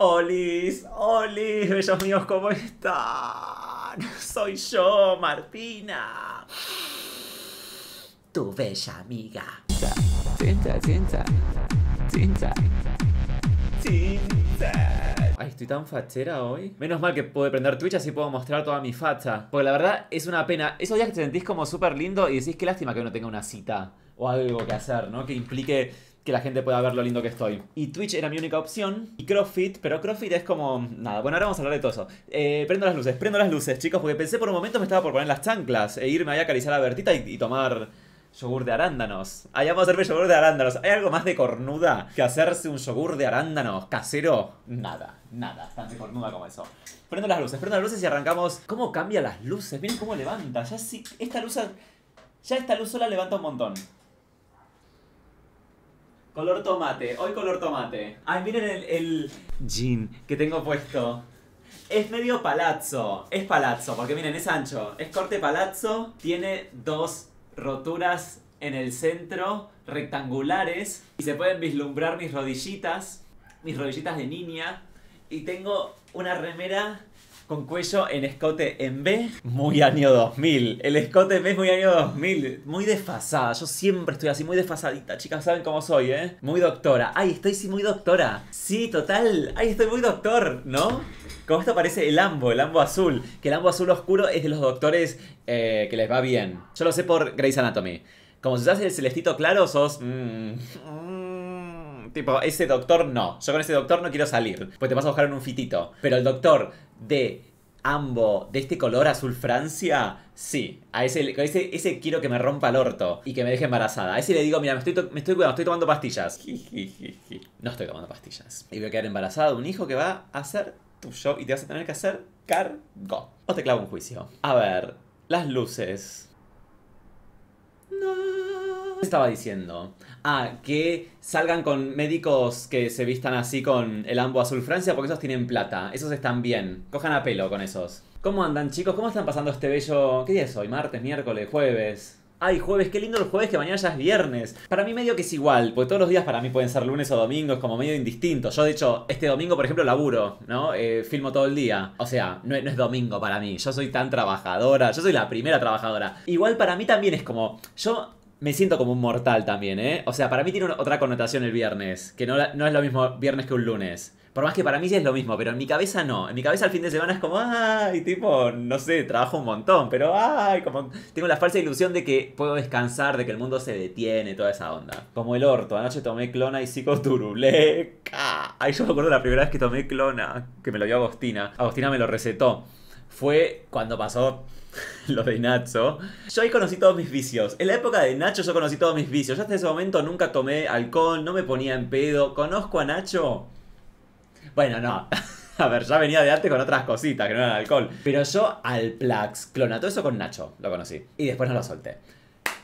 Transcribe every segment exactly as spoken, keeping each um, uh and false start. Olis, olis, bellos míos, ¿cómo están? Soy yo, Martina, tu bella amiga. Tinta, tinta, tinta, tinta. Ay, estoy tan fachera hoy. Menos mal que puedo prender Twitch, así puedo mostrar toda mi facha. Porque la verdad es una pena. Esos días que te sentís como súper lindo y decís qué lástima que uno tenga una cita o algo que hacer, ¿no? Que implique que la gente pueda ver lo lindo que estoy. Y Twitch era mi única opción. Y CrossFit, pero CrossFit es como... Nada, bueno, ahora vamos a hablar de todo eso. Eh, prendo las luces, prendo las luces, chicos. Porque pensé por un momento me estaba por poner las chanclas e irme ahí a acariciar a Bertita y, y tomar... yogur de arándanos. Allá vamos a hacerme yogur de arándanos. ¿Hay algo más de cornuda que hacerse un yogur de arándanos casero? Nada, nada. Tan de cornuda como eso. Prendo las luces, prendo las luces y arrancamos. ¿Cómo cambia las luces? Miren cómo levanta. Ya sí, esta luz... Ya esta luz sola levanta un montón. Color tomate. Hoy color tomate. Ay, miren el, el jean que tengo puesto. Es medio palazzo. Es palazzo, porque miren, es ancho. Es corte palazzo. Tiene dos... roturas en el centro, rectangulares, y se pueden vislumbrar mis rodillitas, mis rodillitas de niña, y tengo una remera con cuello en escote en B, muy año dos mil, el escote en B es muy año dos mil, muy desfasada, yo siempre estoy así, muy desfasadita, chicas, saben cómo soy, ¿eh? Muy doctora, ay, estoy sí muy doctora, sí, total, ay, estoy muy doctor, ¿no? Como esto parece el ambo, el ambo azul, que el ambo azul oscuro es de los doctores eh, que les va bien, yo lo sé por Grey's Anatomy, como si usas el celestito claro sos... Mm, mm. Tipo, ese doctor no. Yo con ese doctor no quiero salir. Pues te vas a buscar en un fitito. Pero el doctor de ambo, de este color azul Francia, sí. A ese, a ese, ese quiero que me rompa el orto y que me deje embarazada. A ese le digo, mira, me estoy, me estoy cuidando, estoy tomando pastillas. No estoy tomando pastillas. Y voy a quedar embarazada de un hijo que va a ser tuyo y te vas a tener que hacer cargo. O te clavo un juicio. A ver, las luces. No. Estaba diciendo, ah, que salgan con médicos que se vistan así con el ambo azul Francia porque esos tienen plata, esos están bien, cojan a pelo con esos. ¿Cómo andan, chicos? ¿Cómo están pasando este bello...? ¿Qué día es hoy? ¿Martes, miércoles, jueves? Ay, jueves, qué lindo el jueves, que mañana ya es viernes. Para mí medio que es igual, porque todos los días para mí pueden ser lunes o domingos, como medio indistinto. Yo de hecho, este domingo por ejemplo laburo, ¿no? Eh, filmo todo el día. O sea, no, no es domingo para mí, yo soy tan trabajadora, yo soy la primera trabajadora. Igual para mí también es como, yo... me siento como un mortal también, ¿eh? O sea, para mí tiene una, otra connotación el viernes, que no, no es lo mismo viernes que un lunes. Por más que para mí sí es lo mismo, pero en mi cabeza no. En mi cabeza el fin de semana es como, ay, tipo, no sé, trabajo un montón, pero ay, como... tengo la falsa ilusión de que puedo descansar, de que el mundo se detiene, toda esa onda. Como el orto, anoche tomé clona y psicoturuleca. Ay, yo me acuerdo la primera vez que tomé clona, que me lo dio Agostina. Agostina me lo recetó. Fue cuando pasó... lo de Nacho. Yo ahí conocí todos mis vicios. En la época de Nacho yo conocí todos mis vicios. Yo hasta ese momento nunca tomé alcohol, no me ponía en pedo. ¿Conozco a Nacho? Bueno, no. A ver, ya venía de antes con otras cositas que no eran alcohol. Pero yo Alplax, clona, todo eso con Nacho lo conocí. Y después no lo solté.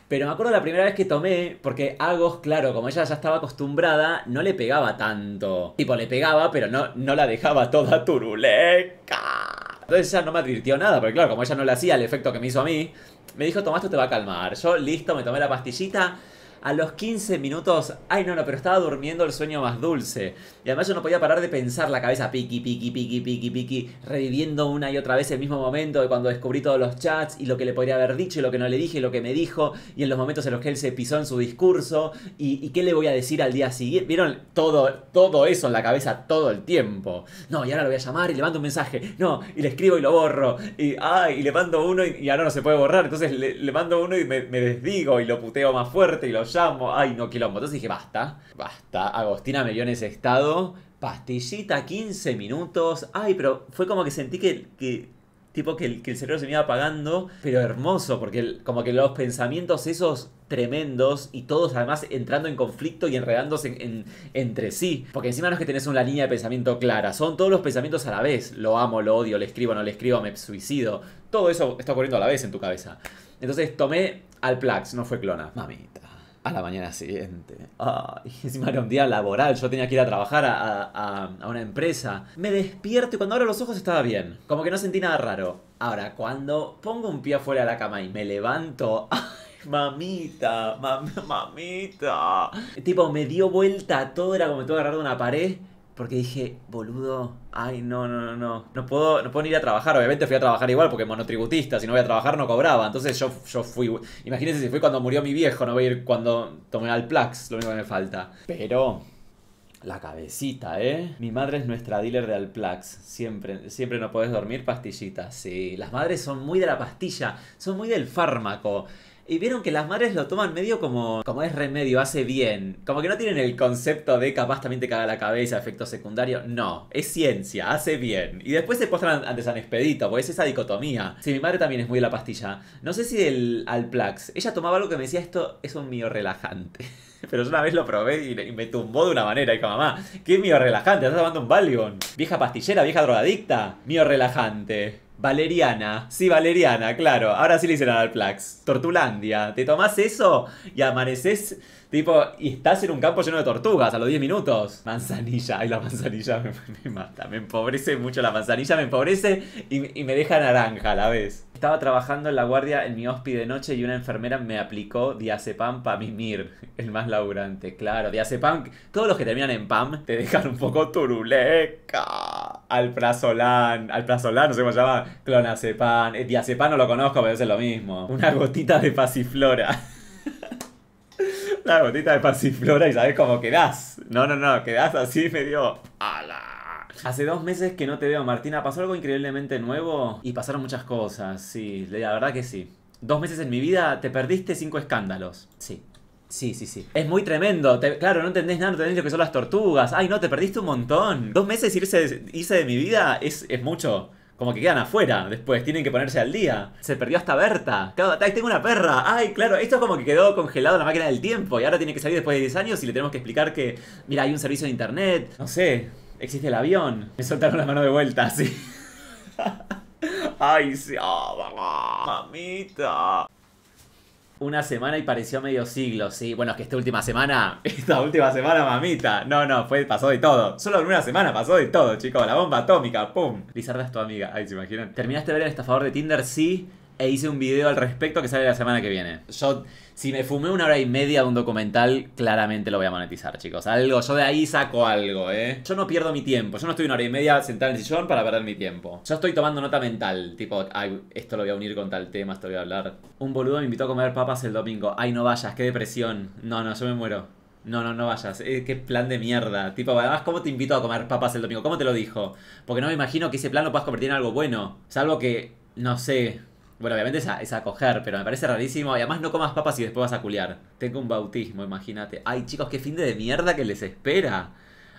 Pero me acuerdo la primera vez que tomé, porque Agos, claro, como ella ya estaba acostumbrada, no le pegaba tanto. Tipo, le pegaba, pero no, no la dejaba toda turuleca. Entonces ella no me advirtió nada, porque claro, como ella no le hacía el efecto que me hizo a mí, me dijo, tomá, esto te va a calmar. Yo, listo, me tomé la pastillita. A los quince minutos, ay no, no, pero estaba durmiendo el sueño más dulce. Y además yo no podía parar de pensar, la cabeza piqui, piqui, piqui, piqui, piqui, reviviendo una y otra vez el mismo momento de cuando descubrí todos los chats y lo que le podría haber dicho y lo que no le dije y lo que me dijo y en los momentos en los que él se pisó en su discurso y, y qué le voy a decir al día siguiente. Vieron todo, todo eso en la cabeza todo el tiempo. No, y ahora lo voy a llamar y le mando un mensaje. No, y le escribo y lo borro. Y, ay, y le mando uno y, y ahora no se puede borrar. Entonces le, le mando uno y me, me desdigo y lo puteo más fuerte y lo llamo, ay no, quilombo, entonces dije basta, basta, Agostina me vio en ese estado, pastillita, quince minutos, ay, pero fue como que sentí que, que tipo que el, que el cerebro se me iba apagando, pero hermoso, porque el, como que los pensamientos esos tremendos y todos además entrando en conflicto y enredándose en, en, entre sí, porque encima no es que tenés una línea de pensamiento clara, son todos los pensamientos a la vez, lo amo, lo odio, le escribo, no le escribo, me suicido, todo eso está ocurriendo a la vez en tu cabeza, entonces tomé Alplax, no fue clona, mamita. A la mañana siguiente. Oh, y encima era un día laboral. Yo tenía que ir a trabajar a, a, a una empresa. Me despierto y cuando abro los ojos estaba bien. Como que no sentí nada raro. Ahora, cuando pongo un pie afuera de la cama y me levanto... ¡Ay, mamita! Mam ¡Mamita! Tipo, me dio vuelta todo. Era como me tuve agarrado una pared. Porque dije, boludo, ay, no, no, no, no. No puedo, no puedo ir a trabajar. Obviamente fui a trabajar igual porque monotributista, si no voy a trabajar no cobraba. Entonces yo, yo fui. Imagínense si fui cuando murió mi viejo, no voy a ir cuando tomé Alplax, lo único que me falta. Pero la cabecita, ¿eh? Mi madre es nuestra dealer de Alplax. Siempre, siempre no podés dormir, pastillita. Sí, las madres son muy de la pastilla, son muy del fármaco. Y vieron que las madres lo toman medio como, como es remedio, hace bien. Como que no tienen el concepto de capaz también te caga la cabeza, efecto secundario. No, es ciencia, hace bien. Y después se postran ante San Expedito, porque es esa dicotomía. Sí, mi madre también es muy de la pastilla. No sé si del Alplax. Ella tomaba algo que me decía, esto es un mío relajante. Pero yo una vez lo probé y me tumbó de una manera. Y dijo, mamá, ¿qué mío relajante? ¿Estás tomando un Valium? Vieja pastillera, vieja drogadicta. Mío relajante. Valeriana, sí, valeriana, claro. Ahora sí le hicieron al Plax. Tortulandia, te tomás eso y amaneces, tipo, y estás en un campo lleno de tortugas a los diez minutos. Manzanilla, ay, la manzanilla me, me mata, me empobrece mucho la manzanilla, me empobrece y, y me deja naranja a la vez. Estaba trabajando en la guardia en mi hospi de noche y una enfermera me aplicó diazepam para mimir, el más laburante, claro. Diazepam, todos los que terminan en pam te dejan un poco turuleca. Alprazolam, alprazolam, no sé cómo se llama. Clonazepam, diazepam no lo conozco, pero es lo mismo. Una gotita de pasiflora. Una gotita de pasiflora y sabes cómo quedás. No, no, no, quedás así medio... ¡Ala! Hace dos meses que no te veo, Martina. ¿Pasó algo increíblemente nuevo? Y pasaron muchas cosas, sí, la verdad que sí. Dos meses en mi vida, te perdiste cinco escándalos. Sí. Sí, sí, sí. Es muy tremendo. Te, claro, no entendés nada, no entendés lo que son las tortugas. Ay, no, te perdiste un montón. Dos meses irse, irse de mi vida es, es mucho. Como que quedan afuera después, tienen que ponerse al día. Se perdió hasta Berta. Claro, tengo una perra. Ay, claro, esto es como que quedó congelado en la máquina del tiempo. Y ahora tiene que salir después de diez años y le tenemos que explicar que, mira, hay un servicio de internet. No sé, existe el avión. Me soltaron la mano de vuelta, sí. Ay, sí. Oh, mamita. Una semana y pareció medio siglo, sí. Bueno, es que esta última semana, esta última semana, mamita. No, no, fue, pasó de todo. Solo en una semana pasó de todo, chicos. La bomba atómica, pum. Lizarda es tu amiga, ay, se imaginan. ¿Terminaste de ver El Estafador de Tinder? Sí. E hice un video al respecto que sale la semana que viene. Yo, si me fumé una hora y media de un documental, claramente lo voy a monetizar, chicos. Algo, yo de ahí saco algo, ¿eh? Yo no pierdo mi tiempo. Yo no estoy una hora y media sentada en el sillón para perder mi tiempo. Yo estoy tomando nota mental. Tipo, ay, esto lo voy a unir con tal tema, esto lo voy a hablar. Un boludo me invitó a comer papas el domingo. Ay, no vayas, qué depresión. No, no, yo me muero. No, no, no vayas. Eh, qué plan de mierda. Tipo, además, ¿cómo te invito a comer papas el domingo? ¿Cómo te lo dijo? Porque no me imagino que ese plan lo puedas convertir en algo bueno. Salvo que, no sé... Bueno, obviamente es a, es a coger, pero me parece rarísimo. Y además no comas papas y después vas a culiar. Tengo un bautismo, imagínate. Ay, chicos, qué fin de, de mierda que les espera.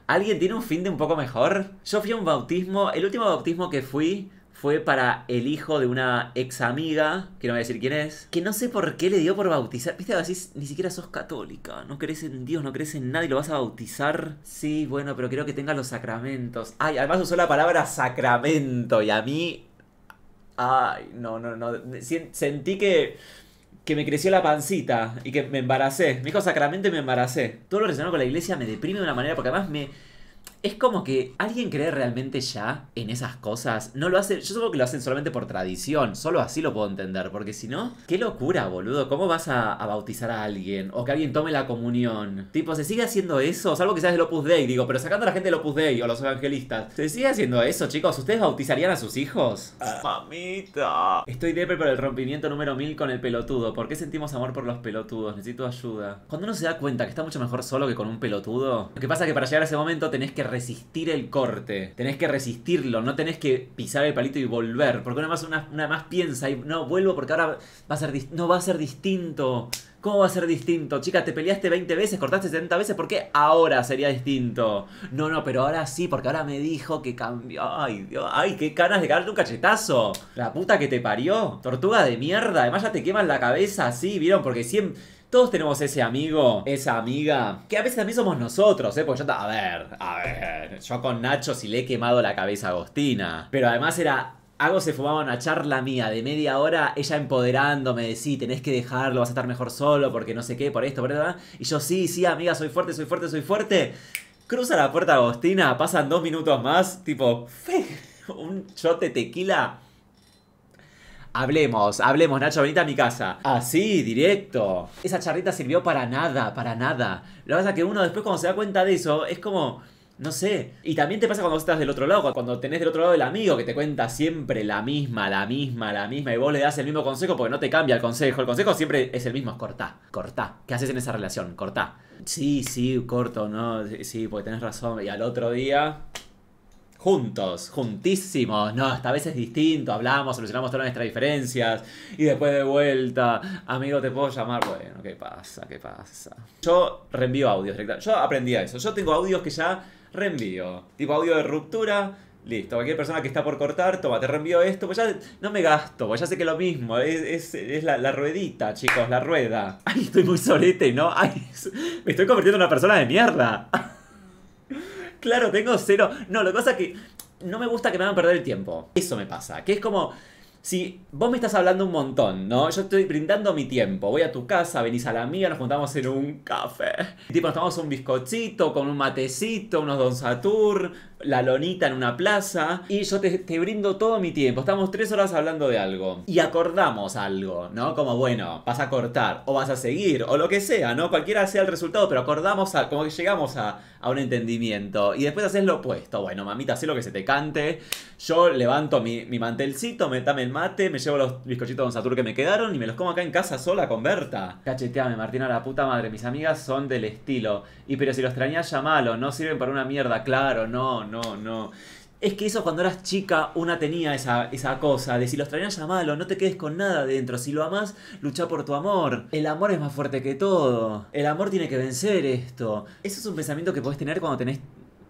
¿Alguien tiene un fin de un poco mejor? Yo fui a un bautismo. El último bautismo que fui fue para el hijo de una ex amiga, que no voy a decir quién es, que no sé por qué le dio por bautizar. Viste, a veces ni siquiera sos católica, no crees en Dios, no crees en nada y lo vas a bautizar. Sí, bueno, pero creo que tenga los sacramentos. Ay, además usó la palabra sacramento y a mí... Ay, no, no, no. Sentí que, que me creció la pancita y que me embaracé. Me dijo sacramento y me embaracé. Todo lo relacionado con la iglesia me deprime de una manera porque además me... Es como que alguien cree realmente ya en esas cosas. No lo hacen... Yo supongo que lo hacen solamente por tradición. Solo así lo puedo entender. Porque si no... ¡Qué locura, boludo! ¿Cómo vas a, a bautizar a alguien? O que alguien tome la comunión. Tipo, ¿se sigue haciendo eso? Salvo que seas del Opus Dei, digo. Pero sacando a la gente del Opus Dei o los evangelistas. ¿Se sigue haciendo eso, chicos? ¿Ustedes bautizarían a sus hijos? Ah, ¡mamita! Estoy depre por el rompimiento número mil con el pelotudo. ¿Por qué sentimos amor por los pelotudos? Necesito ayuda. Cuando uno se da cuenta que está mucho mejor solo que con un pelotudo... Lo que pasa es que para llegar a ese momento tenés que resistir el corte, tenés que resistirlo, no tenés que pisar el palito y volver, porque una más, una, una más piensa y no, vuelvo porque ahora va a ser, no va a ser distinto. ¿Cómo va a ser distinto? Chica, te peleaste veinte veces, cortaste setenta veces, ¿por qué ahora sería distinto? No, no, pero ahora sí, porque ahora me dijo que cambió. Ay, Dios, ay, qué ganas de cagarle un cachetazo. La puta que te parió, tortuga de mierda, además ya te queman la cabeza así, ¿vieron? Porque siempre... Todos tenemos ese amigo, esa amiga, que a veces también somos nosotros, ¿eh? Porque yo, a ver, a ver, yo con Nacho sí le he quemado la cabeza a Agostina. Pero además era, Hago se fumaba una charla mía de media hora, ella empoderándome de sí, tenés que dejarlo, vas a estar mejor solo, porque no sé qué, por esto, por esto, ¿verdad? Y yo, sí, sí, amiga, soy fuerte, soy fuerte, soy fuerte. Cruza la puerta Agostina, pasan dos minutos más, tipo, fe, un shot de tequila. Hablemos, hablemos, Nacho, venite a mi casa. Así, directo. Esa charrita sirvió para nada, para nada. Lo que pasa es que uno después cuando se da cuenta de eso, es como... No sé. Y también te pasa cuando estás del otro lado, cuando tenés del otro lado el amigo que te cuenta siempre la misma, la misma, la misma, y vos le das el mismo consejo porque no te cambia el consejo. El consejo siempre es el mismo, es cortá, cortá. ¿Qué haces en esa relación? Cortá. Sí, sí, corto, no, sí, porque tenés razón. Y al otro día... juntos, juntísimos, no, esta vez es distinto, hablamos, solucionamos todas nuestras diferencias y después de vuelta, amigo, ¿te puedo llamar? Bueno, ¿qué pasa? ¿Qué pasa? Yo reenvío audios directamente, yo aprendí a eso, yo tengo audios que ya reenvío, tipo audio de ruptura, listo, cualquier persona que está por cortar, toma, te reenvío esto, pues ya no me gasto, pues ya sé que es lo mismo, es, es, es la, la ruedita, chicos, la rueda. Ay, estoy muy solete, ¿no? Ay, me estoy convirtiendo en una persona de mierda. Claro, tengo cero. No, lo que pasa es que no me gusta que me hagan perder el tiempo. Eso me pasa. Que es como, si vos me estás hablando un montón, ¿no? Yo estoy brindando mi tiempo. Voy a tu casa, venís a la mía, nos juntamos en un café. Tipo, nos tomamos un bizcochito con un matecito, unos Don Satur, la lonita en una plaza. Y yo te, te brindo todo mi tiempo. Estamos tres horas hablando de algo. Y acordamos algo, ¿no? Como, bueno, vas a cortar o vas a seguir o lo que sea, ¿no? Cualquiera sea el resultado, pero acordamos, a, como que llegamos a, a un entendimiento. Y después haces lo opuesto. Bueno, mamita, hacé lo que se te cante. Yo levanto mi, mi mantelcito, me, dame el mate, me llevo los bizcochitos de Don Satur que me quedaron y me los como acá en casa sola con Berta. Cacheteame, Martina, la puta madre. Mis amigas son del estilo. Y pero si los extrañás, llamalo. No sirven para una mierda, claro, no, no. No, no. Es que eso cuando eras chica, una tenía esa, esa cosa de si lo extrañas, llamalo, no te quedes con nada dentro. Si lo amás, lucha por tu amor. El amor es más fuerte que todo. El amor tiene que vencer esto. Eso es un pensamiento que podés tener cuando tenés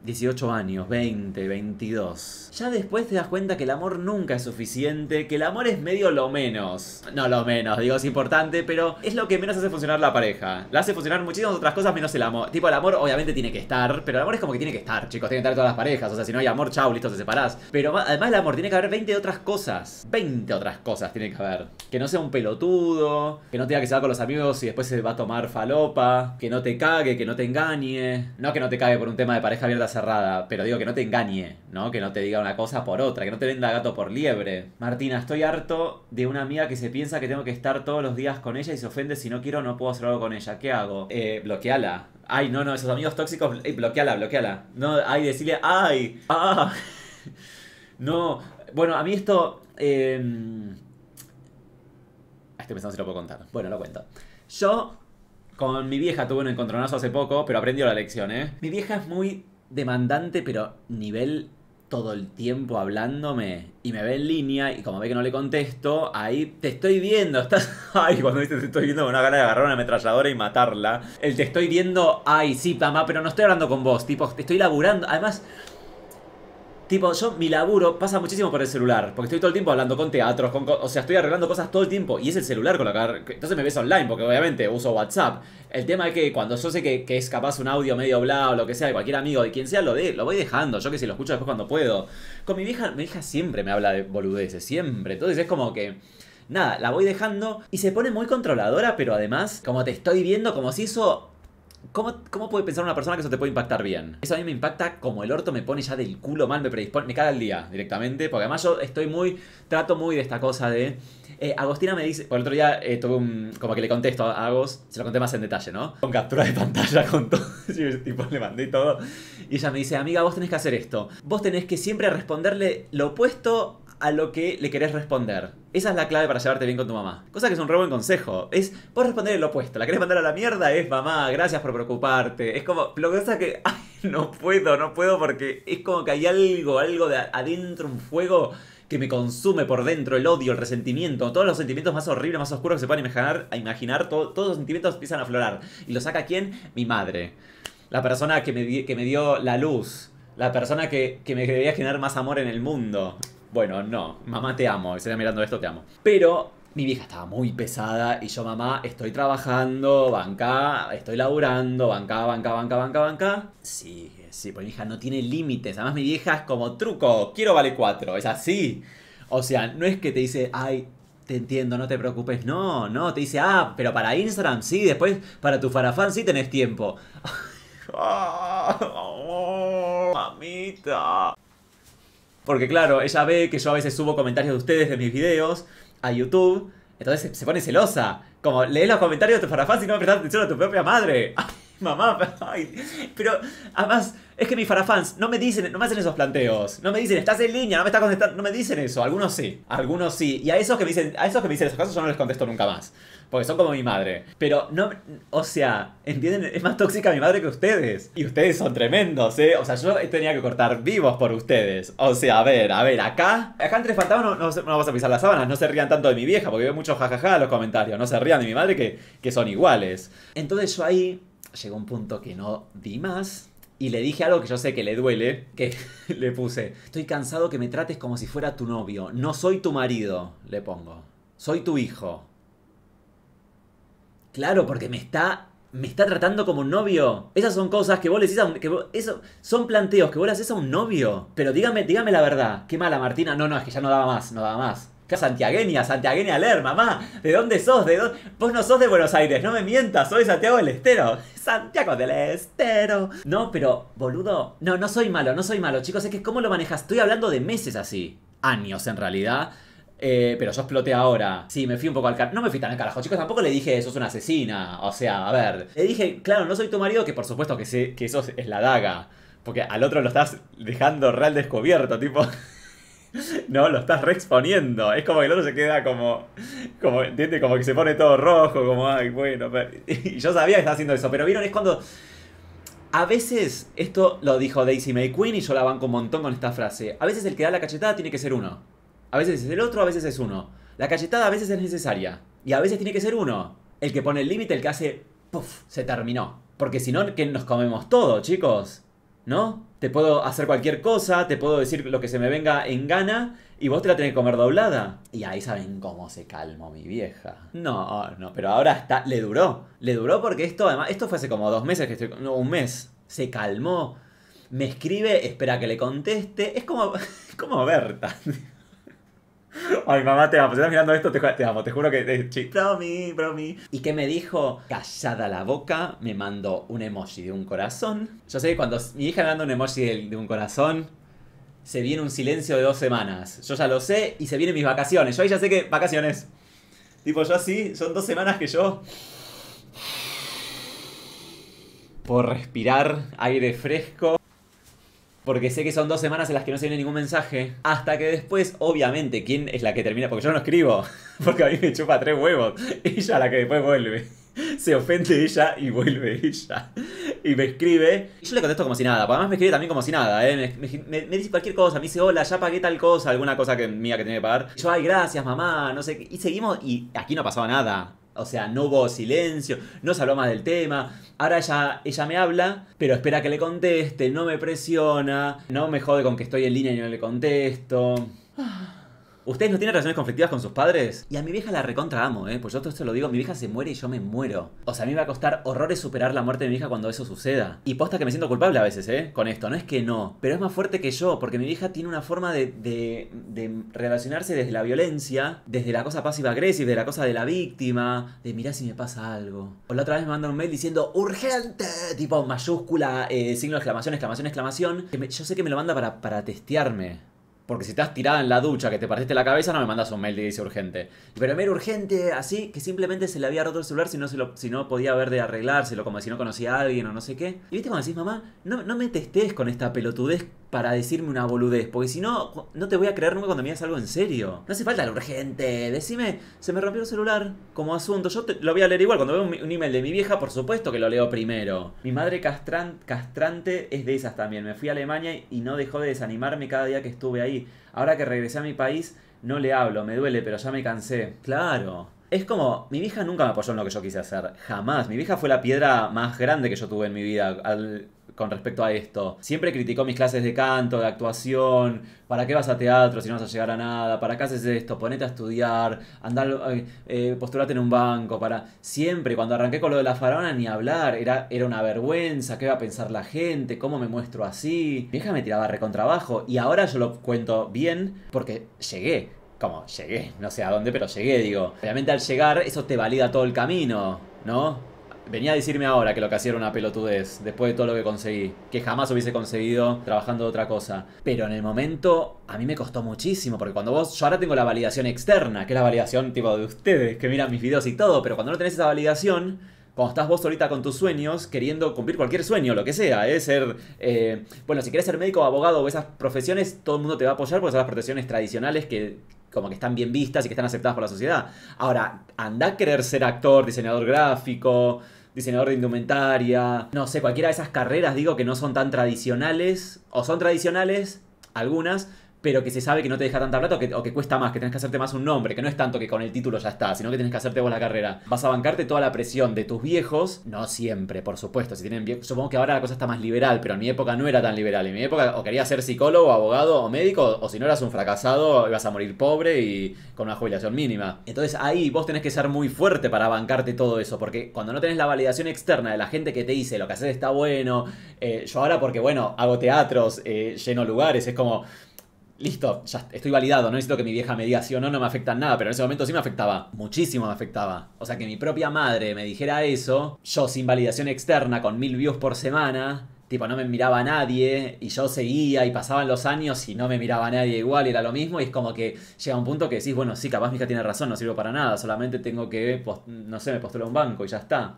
dieciocho años, veinte, veintidós. Ya después te das cuenta que el amor nunca es suficiente, que el amor es medio lo menos. No lo menos, digo, es importante, pero es lo que menos hace funcionar la pareja. La hace funcionar muchísimas otras cosas menos el amor. Tipo, el amor obviamente tiene que estar, pero el amor es como que tiene que estar, chicos. Tiene que estar todas las parejas, o sea, si no hay amor, chau, listo, te separás. Pero además el amor tiene que haber veinte otras cosas. veinte otras cosas tiene que haber. Que no sea un pelotudo, que no tenga que se va con los amigos y después se va a tomar falopa, que no te cague, que no te engañe. No que no te cague por un tema de pareja abierta cerrada, pero digo que no te engañe, ¿no? Que no te diga una cosa por otra, que no te venda gato por liebre. Martina, estoy harto de una amiga que se piensa que tengo que estar todos los días con ella y se ofende si no quiero, no puedo hacer algo con ella. ¿Qué hago? Eh, bloqueala. Ay, no, no, esos amigos tóxicos, eh, bloqueala, bloqueala. No, ay, decirle, ay, ah, no. Bueno, a mí esto, eh... estoy pensando si lo puedo contar. Bueno, lo cuento. Yo, con mi vieja tuve un encontronazo hace poco, pero aprendió la lección, ¿eh? Mi vieja es muy demandante, pero nivel todo el tiempo hablándome y me ve en línea y como ve que no le contesto, ahí te estoy viendo, estás... Ay, cuando dices te estoy viendo con una gana de agarrar una ametralladora y matarla. El te estoy viendo, ay, sí, mamá, pero no estoy hablando con vos, tipo, te estoy laburando. Además, tipo, yo mi laburo pasa muchísimo por el celular, porque estoy todo el tiempo hablando con teatros, con, o sea, estoy arreglando cosas todo el tiempo y es el celular con lo que... Entonces me ves online, porque obviamente uso WhatsApp. El tema es que cuando yo sé que, que es capaz un audio medio bla o lo que sea, de cualquier amigo, de quien sea, lo, de, lo voy dejando. Yo que si lo escucho después cuando puedo. Con mi vieja, mi vieja siempre me habla de boludeces, siempre. Entonces es como que... Nada, la voy dejando y se pone muy controladora, pero además, como te estoy viendo, como si eso... ¿Cómo, ¿Cómo puede pensar una persona que eso te puede impactar bien? Eso a mí me impacta como el orto, me pone ya del culo mal, me predispone, me caga el día directamente. Porque además yo estoy muy, trato muy de esta cosa de... Eh, Agostina me dice, por el otro día eh, tuve un... Como que le contesto a Agos, se lo conté más en detalle, ¿no? Con captura de pantalla, con todo, yo tipo, le mandé todo. Y ella me dice, amiga, vos tenés que hacer esto. Vos tenés que siempre responderle lo opuesto a lo que le querés responder. Esa es la clave para llevarte bien con tu mamá. Cosa que es un re buen consejo. Es, vos responder el opuesto. La querés mandar a la mierda, es mamá, gracias por preocuparte. Es como, lo que pasa que, ay, no puedo, no puedo porque es como que hay algo, algo de adentro, un fuego que me consume por dentro, el odio, el resentimiento, todos los sentimientos más horribles, más oscuros que se puedan imaginar, a imaginar todo, todos los sentimientos empiezan a aflorar. ¿Y lo saca quién? Mi madre. La persona que me, que me dio la luz. La persona que, que me debía generar más amor en el mundo. Bueno, no, mamá te amo, si estás mirando esto te amo. Pero mi vieja estaba muy pesada y yo, mamá, estoy trabajando, bancá, estoy laburando, bancá, bancá, bancá, bancá, bancá. Sí, sí, pues mi hija no tiene límites, además mi vieja es como truco, quiero vale cuatro, es así. O sea, no es que te dice, ay, te entiendo, no te preocupes, no, no, te dice, ah, pero para Instagram sí, después para tu farafán sí tenés tiempo. Oh, mamita. Porque claro, ella ve que yo a veces subo comentarios de ustedes de mis videos a YouTube. Entonces se pone celosa. Como, lees los comentarios de tu farafán si no me prestas atención a tu propia madre. Ay, mamá, ay. Pero además, Es que mis farafans no me dicen, no me hacen esos planteos. No me dicen, estás en línea, no me estás contestando. No me dicen eso, algunos sí, algunos sí. Y a esos que me dicen, a esos que me dicen esos casos yo no les contesto nunca más, porque son como mi madre. Pero no, o sea, ¿entienden? Es más tóxica mi madre que ustedes. Y ustedes son tremendos, ¿eh? O sea, yo tenía que cortar vivos por ustedes. O sea, a ver, a ver, acá Acá entre fantasmas no, no, no vamos a pisar las sábanas. No se rían tanto de mi vieja, porque veo mucho jajaja en los comentarios. No se rían de mi madre que, que son iguales. Entonces yo ahí llegó un punto que no di más y le dije algo que yo sé que le duele, que le puse, estoy cansado que me trates como si fuera tu novio. No soy tu marido, le pongo. Soy tu hijo. Claro, porque me está, me está tratando como un novio. Esas son cosas que vos le decís a un... Que vos, eso, son planteos que vos le haces a un novio. Pero dígame, dígame la verdad. Qué mala, Martina. No, no, es que ya no daba más, no daba más. ¿Qué santiagueña? Santiagueña Ler, mamá. ¿De dónde sos? ¿De dónde? Vos no sos de Buenos Aires, no me mientas. Soy Santiago del Estero. Santiago del Estero. No, pero, boludo. No, no soy malo, no soy malo, chicos. Es que ¿cómo lo manejas? Estoy hablando de meses así. Años, en realidad. Eh, pero yo exploté ahora. Sí, me fui un poco al carajo. No me fui tan al carajo, chicos. Tampoco le dije, sos una asesina. O sea, a ver. Le dije, claro, no soy tu marido, que por supuesto que sé que eso es la daga. Porque al otro lo estás dejando real descubierto, tipo... No, lo estás reexponiendo. Es como que el otro se queda como, como ¿entiendes? Como que se pone todo rojo, como, ay, bueno. Pero... Y yo sabía que estaba haciendo eso, pero vieron, es cuando... A veces, esto lo dijo Daisy May Queen y yo la banco un montón con esta frase. A veces el que da la cachetada tiene que ser uno. A veces es el otro, a veces es uno. La cachetada a veces es necesaria. Y a veces tiene que ser uno. El que pone el límite, el que hace, puff, se terminó. Porque si no, que nos comemos todo, chicos. ¿No? Te puedo hacer cualquier cosa, te puedo decir lo que se me venga en gana y vos te la tenés que comer doblada. Y ahí saben cómo se calmó mi vieja. No, no, pero ahora está, le duró. Le duró porque esto, además, esto fue hace como dos meses, que estoy, no, un mes. Se calmó, me escribe, espera que le conteste. Es como, como Berta. Ay, mamá, te amo. Si estás mirando esto, te, te amo. Te juro que... Te, promi, promi. ¿Y qué me dijo? Callada la boca. Me mandó un emoji de un corazón. Yo sé que cuando mi hija me manda un emoji de, de un corazón, se viene un silencio de dos semanas. Yo ya lo sé y se vienen mis vacaciones. Yo ahí ya sé que... Vacaciones. Tipo, yo así, son dos semanas que yo... Puedo respirar aire fresco. Porque sé que son dos semanas en las que no se viene ningún mensaje. Hasta que después, obviamente, ¿quién es la que termina? Porque yo no escribo. Porque a mí me chupa tres huevos. Ella la que después vuelve. Se ofende ella y vuelve ella. Y me escribe. Y yo le contesto como si nada. Además me escribe también como si nada, ¿eh? Me, me, me dice cualquier cosa. Me dice, hola, ya pagué tal cosa. Alguna cosa que, mía que tenía que pagar. Y yo, ay, gracias, mamá. No sé qué. Y seguimos y aquí no pasaba nada. O sea, no hubo silencio, no se habló más del tema. Ahora ella, ella me habla, pero espera que le conteste, no me presiona, no me jode con que estoy en línea y no le contesto. ¿Ustedes no tienen relaciones conflictivas con sus padres? Y a mi vieja la recontra amo, ¿eh? Pues yo todo esto lo digo, mi vieja se muere y yo me muero. O sea, a mí me va a costar horrores superar la muerte de mi vieja cuando eso suceda. Y posta que me siento culpable a veces, ¿eh? Con esto, no es que no. Pero es más fuerte que yo, porque mi vieja tiene una forma de, de, de relacionarse desde la violencia, desde la cosa pasiva-agresiva, de la cosa de la víctima, de mirá si me pasa algo. O la otra vez me manda un mail diciendo, ¡urgente! Tipo mayúscula, eh, signo de exclamación, exclamación, exclamación. Que me, yo sé que me lo manda para, para testearme. Porque si estás tirada en la ducha, que te partiste la cabeza, no me mandas un mail que dice urgente. Pero me era urgente, así, que simplemente se le había roto el celular si no, se lo, si no podía ver de arreglárselo, como si no conocía a alguien o no sé qué. Y viste cuando decís, mamá, no, no me testés con esta pelotudez para decirme una boludez, porque si no, no te voy a creer nunca cuando me digas algo en serio. No hace falta lo urgente, decime, se me rompió el celular como asunto. Yo te, lo voy a leer igual, cuando veo un, un email de mi vieja, por supuesto que lo leo primero. Mi madre castran, castrante es de esas también. Me fui a Alemania y no dejó de desanimarme cada día que estuve ahí. Ahora que regresé a mi país, no le hablo, me duele, pero ya me cansé. Claro. Es como, mi vieja nunca me apoyó en lo que yo quise hacer. Jamás. Mi vieja fue la piedra más grande que yo tuve en mi vida al, con respecto a esto. Siempre criticó mis clases de canto, de actuación. ¿Para qué vas a teatro si no vas a llegar a nada? ¿Para qué haces esto? Ponete a estudiar. Andá, eh, eh, postulate en un banco. Para... Siempre, cuando arranqué con lo de La Faraona, ni hablar. Era, era una vergüenza. ¿Qué va a pensar la gente? ¿Cómo me muestro así? Mi vieja me tiraba recontrabajo. Y ahora yo lo cuento bien porque llegué. Como llegué, no sé a dónde, pero llegué, digo. Obviamente al llegar eso te valida todo el camino, ¿no? Venía a decirme ahora que lo que hacía era una pelotudez, después de todo lo que conseguí, que jamás hubiese conseguido trabajando de otra cosa. Pero en el momento a mí me costó muchísimo, porque cuando vos, yo ahora tengo la validación externa, que es la validación tipo de ustedes, que miran mis videos y todo, pero cuando no tenés esa validación, Cuando estás vos ahorita con tus sueños, queriendo cumplir cualquier sueño, lo que sea, ¿eh? Ser, eh, bueno, si querés ser médico, abogado o esas profesiones, todo el mundo te va a apoyar porque son las profesiones tradicionales que como que están bien vistas y que están aceptadas por la sociedad. Ahora, andá a querer ser actor, diseñador gráfico, diseñador de indumentaria, no sé, cualquiera de esas carreras, digo, que no son tan tradicionales, o son tradicionales, algunas, pero que se sabe que no te deja tanta plata o que, o que cuesta más, que tenés que hacerte más un nombre, que no es tanto que con el título ya está, sino que tenés que hacerte vos la carrera. Vas a bancarte toda la presión de tus viejos, no siempre, por supuesto, si tienen viejos. Supongo que ahora la cosa está más liberal, pero en mi época no era tan liberal. En mi época o querías ser psicólogo, abogado o médico, o si no eras un fracasado, ibas a morir pobre y con una jubilación mínima. Entonces ahí vos tenés que ser muy fuerte para bancarte todo eso, porque cuando no tenés la validación externa de la gente que te dice lo que haces está bueno, eh, yo ahora porque, bueno, hago teatros, eh, lleno lugares, es como... Listo, ya estoy validado, no necesito que mi vieja me diga sí o no, no me afecta nada, pero en ese momento sí me afectaba, muchísimo me afectaba. O sea, que mi propia madre me dijera eso, yo sin validación externa, con mil views por semana, tipo no me miraba a nadie, y yo seguía, y pasaban los años y no me miraba a nadie igual, era lo mismo, y es como que llega un punto que decís, bueno, sí, capaz mi hija tiene razón, no sirvo para nada, solamente tengo que, no sé, me postulo a un banco y ya está.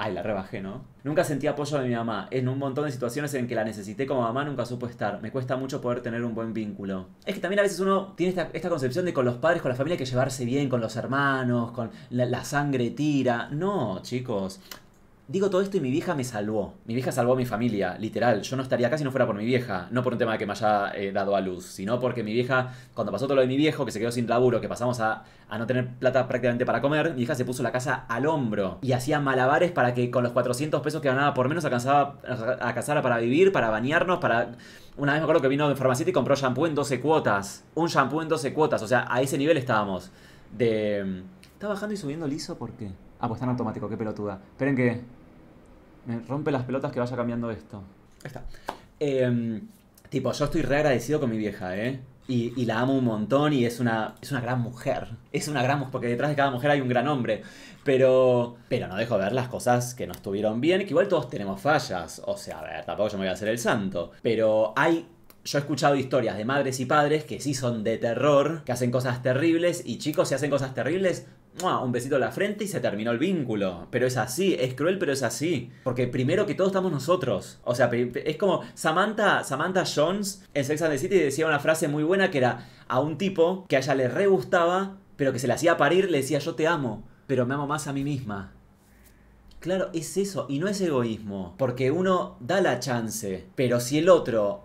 Ay, la rebajé, ¿no? Nunca sentí apoyo de mi mamá. En un montón de situaciones en que la necesité como mamá nunca supo estar. Me cuesta mucho poder tener un buen vínculo. Es que también a veces uno tiene esta, esta concepción de con los padres, con la familia hay que llevarse bien, con los hermanos, con la, la sangre tira. No, chicos. Digo todo esto y mi vieja me salvó. Mi vieja salvó a mi familia, literal. Yo no estaría acá si no fuera por mi vieja. No por un tema que me haya eh, dado a luz, sino porque mi vieja, cuando pasó todo lo de mi viejo, que se quedó sin laburo, que pasamos a, a no tener plata prácticamente para comer, mi vieja se puso la casa al hombro y hacía malabares para que con los cuatrocientos pesos que ganaba por menos alcanzaba, alcanzara para vivir, para bañarnos, para... Una vez me acuerdo que vino de farmacia y compró shampoo en doce cuotas. Un shampoo en doce cuotas. O sea, a ese nivel estábamos. De... ¿Está bajando y subiendo liso? ¿Por qué? Ah, pues está en automático, qué pelotuda. Esperen que... Me rompe las pelotas que vaya cambiando esto. Ahí está. Eh, tipo, yo estoy re agradecido con mi vieja, ¿eh? Y, y la amo un montón y es una, es una gran mujer. Es una gran mujer, porque detrás de cada mujer hay un gran hombre. Pero pero no dejo de ver las cosas que no estuvieron bien, que igual todos tenemos fallas. O sea, a ver, tampoco yo me voy a hacer el santo. Pero hay... Yo he escuchado historias de madres y padres que sí son de terror, que hacen cosas terribles, y chicos, si hacen cosas terribles... Un besito en la frente y se terminó el vínculo. Pero es así, es cruel, pero es así. Porque primero que todos estamos nosotros. O sea, es como Samantha, Samantha Jones en Sex and the City decía una frase muy buena que era a un tipo que a ella le re gustaba, pero que se le hacía parir, le decía yo te amo, pero me amo más a mí misma. Claro, es eso, y no es egoísmo. Porque uno da la chance, pero si el otro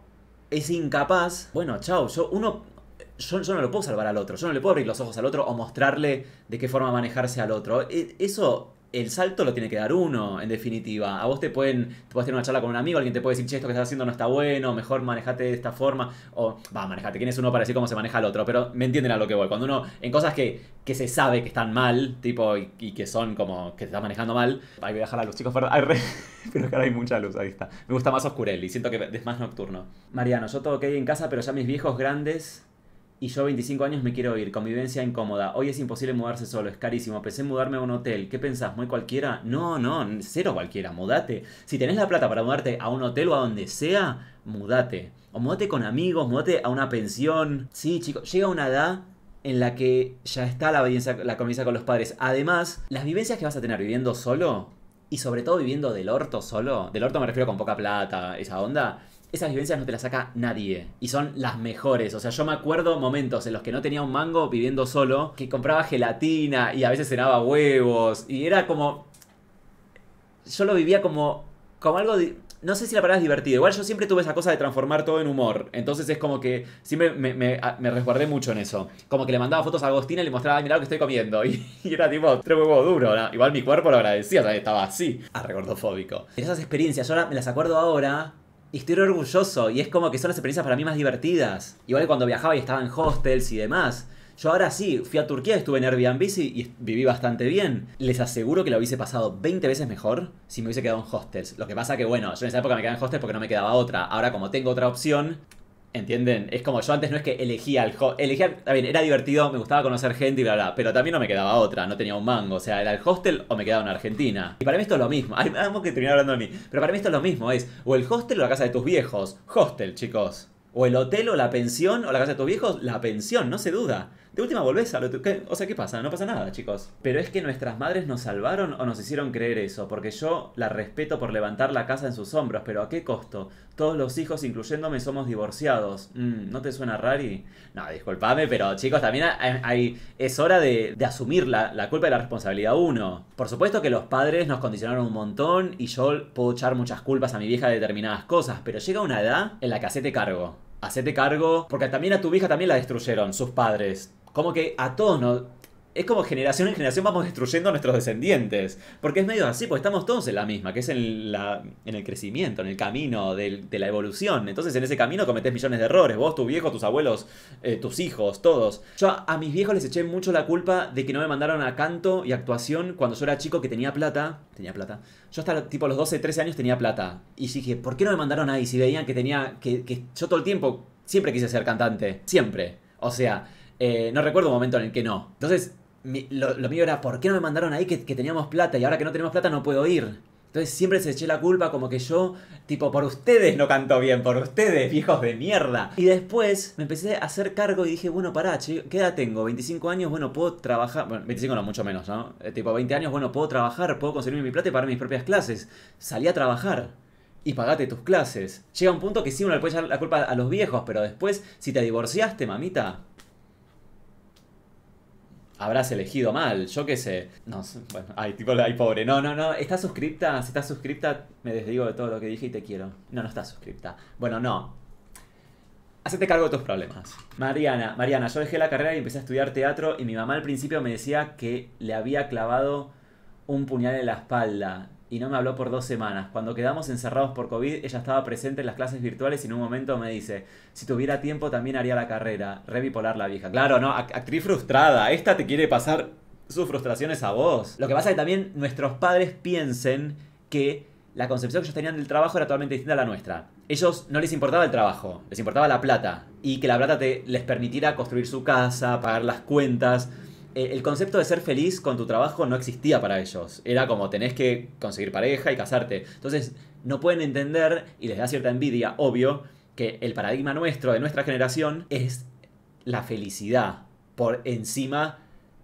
es incapaz, bueno, chao, yo uno... Yo, yo no lo puedo salvar al otro, yo no le puedo abrir los ojos al otro o mostrarle de qué forma manejarse al otro. Eso, el salto lo tiene que dar uno, en definitiva. A vos te pueden, te puedes tener una charla con un amigo, alguien te puede decir, che, esto que estás haciendo no está bueno, mejor manejate de esta forma. O, va, manejate, ¿quién es uno para decir cómo se maneja al otro? Pero me entienden a lo que voy. Cuando uno, en cosas que, que se sabe que están mal, tipo, y, y que son como que te estás manejando mal. Ahí voy a dejar la luz, chicos, perdón. Ay, re... Pero que ahora hay mucha luz, ahí está. Me gusta más Oscurelli, siento que es más nocturno. Mariano, yo todo quedé en casa, pero ya mis viejos grandes... Y yo, veinticinco años, me quiero ir. Convivencia incómoda. Hoy es imposible mudarse solo. Es carísimo. Pensé en mudarme a un hotel. ¿Qué pensás? ¿Muy cualquiera? No, no. Cero cualquiera. Mudate. Si tenés la plata para mudarte a un hotel o a donde sea, mudate. O mudate con amigos, mudate a una pensión. Sí, chicos. Llega una edad en la que ya está la vivencia, la convivencia con los padres. Además, las vivencias que vas a tener viviendo solo, y sobre todo viviendo del orto solo, del orto me refiero con poca plata, esa onda... Esas vivencias no te las saca nadie. Y son las mejores. O sea, yo me acuerdo momentos en los que no tenía un mango viviendo solo, que compraba gelatina y a veces cenaba huevos. Y era como... Yo lo vivía como... Como algo... Di... No sé si la palabra es divertido. Igual yo siempre tuve esa cosa de transformar todo en humor. Entonces es como que... Siempre me, me, me resguardé mucho en eso. Como que le mandaba fotos a Agostina y le mostraba, mirá lo que estoy comiendo. Y, y era tipo, tres huevos duros, ¿no? Igual mi cuerpo lo agradecía. O sea, estaba así. Arregordofóbico. Esas experiencias, yo me las acuerdo ahora... Y estoy re orgulloso, y es como que son las experiencias para mí más divertidas. Igual que cuando viajaba y estaba en hostels y demás. Yo ahora sí, fui a Turquía, estuve en Airbnb y, y viví bastante bien. Les aseguro que lo hubiese pasado veinte veces mejor si me hubiese quedado en hostels. Lo que pasa que, bueno, yo en esa época me quedaba en hostels porque no me quedaba otra. Ahora como tengo otra opción, ¿entienden? Es como yo antes no es que elegía el hostel. Elegía, también era divertido, me gustaba conocer gente y bla, bla. Pero también no me quedaba otra, no tenía un mango. O sea, era el hostel o me quedaba en Argentina. Y para mí esto es lo mismo. Ay, vamos que terminar hablando de mí. Pero para mí esto es lo mismo, es o el hostel o la casa de tus viejos. Hostel, chicos. O el hotel, o la pensión, o la casa de tus viejos, la pensión, no se duda. De última volvés a lo que... O sea, ¿qué pasa? No pasa nada, chicos. Pero es que nuestras madres nos salvaron o nos hicieron creer eso, porque yo la respeto por levantar la casa en sus hombros, pero ¿a qué costo? Todos los hijos, incluyéndome, somos divorciados. Mm, ¿no te suena rari? No, disculpame, pero chicos, también hay, hay, es hora de, de asumir la, la culpa y la responsabilidad uno. Por supuesto que los padres nos condicionaron un montón y yo puedo echar muchas culpas a mi vieja de determinadas cosas, pero llega una edad en la que hacete cargo. Hacete cargo, porque también a tu vieja también la destruyeron sus padres. Como que a todos nos... Es como generación en generación vamos destruyendo a nuestros descendientes. Porque es medio así, pues estamos todos en la misma, que es en, la, en el crecimiento, en el camino del, de la evolución. Entonces en ese camino cometés millones de errores. Vos, tu viejo, tus abuelos, eh, tus hijos, todos. Yo a, a mis viejos les eché mucho la culpa de que no me mandaron a canto y actuación cuando yo era chico, que tenía plata. Tenía plata. Yo hasta tipo los doce, trece años tenía plata. Y dije, ¿por qué no me mandaron ahí? Si veían que tenía... Que, que yo todo el tiempo siempre quise ser cantante. Siempre. O sea... Eh, no recuerdo un momento en el que no. Entonces, mi, lo, lo mío era, ¿por qué no me mandaron ahí que, que teníamos plata? Y ahora que no tenemos plata no puedo ir. Entonces siempre se eché la culpa como que yo, tipo, por ustedes no canto bien, por ustedes, viejos de mierda. Y después me empecé a hacer cargo y dije, bueno, pará, che, ¿qué edad tengo? veinticinco años, bueno, puedo trabajar. Bueno, veinticinco no, mucho menos, ¿no? Eh, tipo, veinte años, bueno, puedo trabajar, puedo conseguirme mi plata y pagar mis propias clases. Salí a trabajar. Y pagate tus clases. Llega un punto que sí, uno le puede echar la culpa a los viejos, pero después, si te divorciaste, mamita... Habrás elegido mal, yo qué sé. No sé, bueno, ay, tipo, ay, pobre. No, no, no, ¿estás suscripta? Si estás suscripta, me desdigo de todo lo que dije y te quiero. No, no estás suscripta. Bueno, no. Hacete cargo de tus problemas. Mariana, Mariana, yo dejé la carrera y empecé a estudiar teatro y mi mamá al principio me decía que le había clavado un puñal en la espalda y no me habló por dos semanas. Cuando quedamos encerrados por COVID, ella estaba presente en las clases virtuales y en un momento me dice, si tuviera tiempo también haría la carrera. Re bipolar la vieja. Claro, no, actriz frustrada. Esta te quiere pasar sus frustraciones a vos. Lo que pasa es que también nuestros padres piensen que la concepción que ellos tenían del trabajo era totalmente distinta a la nuestra. Ellos no les importaba el trabajo, les importaba la plata. Y que la plata te, les permitiera construir su casa, pagar las cuentas... El concepto de ser feliz con tu trabajo no existía para ellos. Era como tenés que conseguir pareja y casarte. Entonces no pueden entender, y les da cierta envidia, obvio, que el paradigma nuestro, de nuestra generación, es la felicidad por encima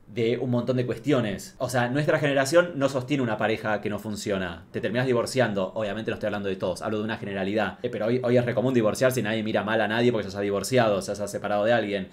de un montón de cuestiones. O sea, nuestra generación no sostiene una pareja que no funciona. Te terminás divorciando. Obviamente no estoy hablando de todos, hablo de una generalidad. Pero hoy, hoy es re común divorciarse y nadie mira mal a nadie porque se ha divorciado, se ha separado de alguien.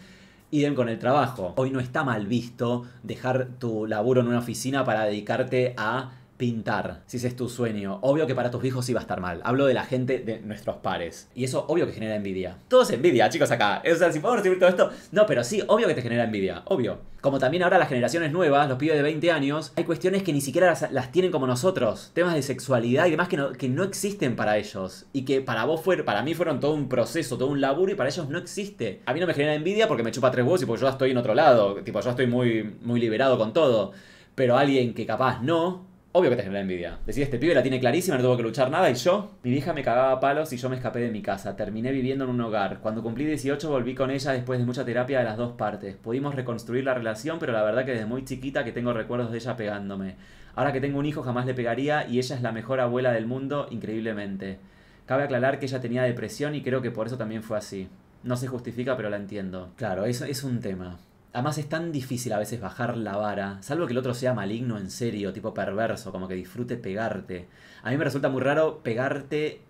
Idem con el trabajo. Hoy no está mal visto dejar tu laburo en una oficina para dedicarte a pintar, si ese es tu sueño. Obvio que para tus viejos sí va a estar mal. Hablo de la gente de nuestros pares. Y eso obvio que genera envidia. Todo es envidia, chicos, acá. O sea, si podemos recibir todo esto... No, pero sí, obvio que te genera envidia. Obvio. Como también ahora las generaciones nuevas, los pibes de veinte años, hay cuestiones que ni siquiera las, las tienen como nosotros. Temas de sexualidad y demás que no, que no existen para ellos. Y que para vos fueron, para mí fueron todo un proceso, todo un laburo y para ellos no existe. A mí no me genera envidia porque me chupa tres huevos y porque yo estoy en otro lado. Tipo, yo estoy muy, muy liberado con todo. Pero alguien que capaz no... Obvio que te genera envidia. Decir, este pibe la tiene clarísima, no tuvo que luchar nada, y yo... Mi vieja me cagaba a palos y yo me escapé de mi casa. Terminé viviendo en un hogar. Cuando cumplí dieciocho volví con ella después de mucha terapia de las dos partes. Pudimos reconstruir la relación, pero la verdad que desde muy chiquita que tengo recuerdos de ella pegándome. Ahora que tengo un hijo jamás le pegaría y ella es la mejor abuela del mundo, increíblemente. Cabe aclarar que ella tenía depresión y creo que por eso también fue así. No se justifica, pero la entiendo. Claro, eso es un tema. Además es tan difícil a veces bajar la vara, salvo que el otro sea maligno en serio, tipo perverso, como que disfrute pegarte. A mí me resulta muy raro pegarte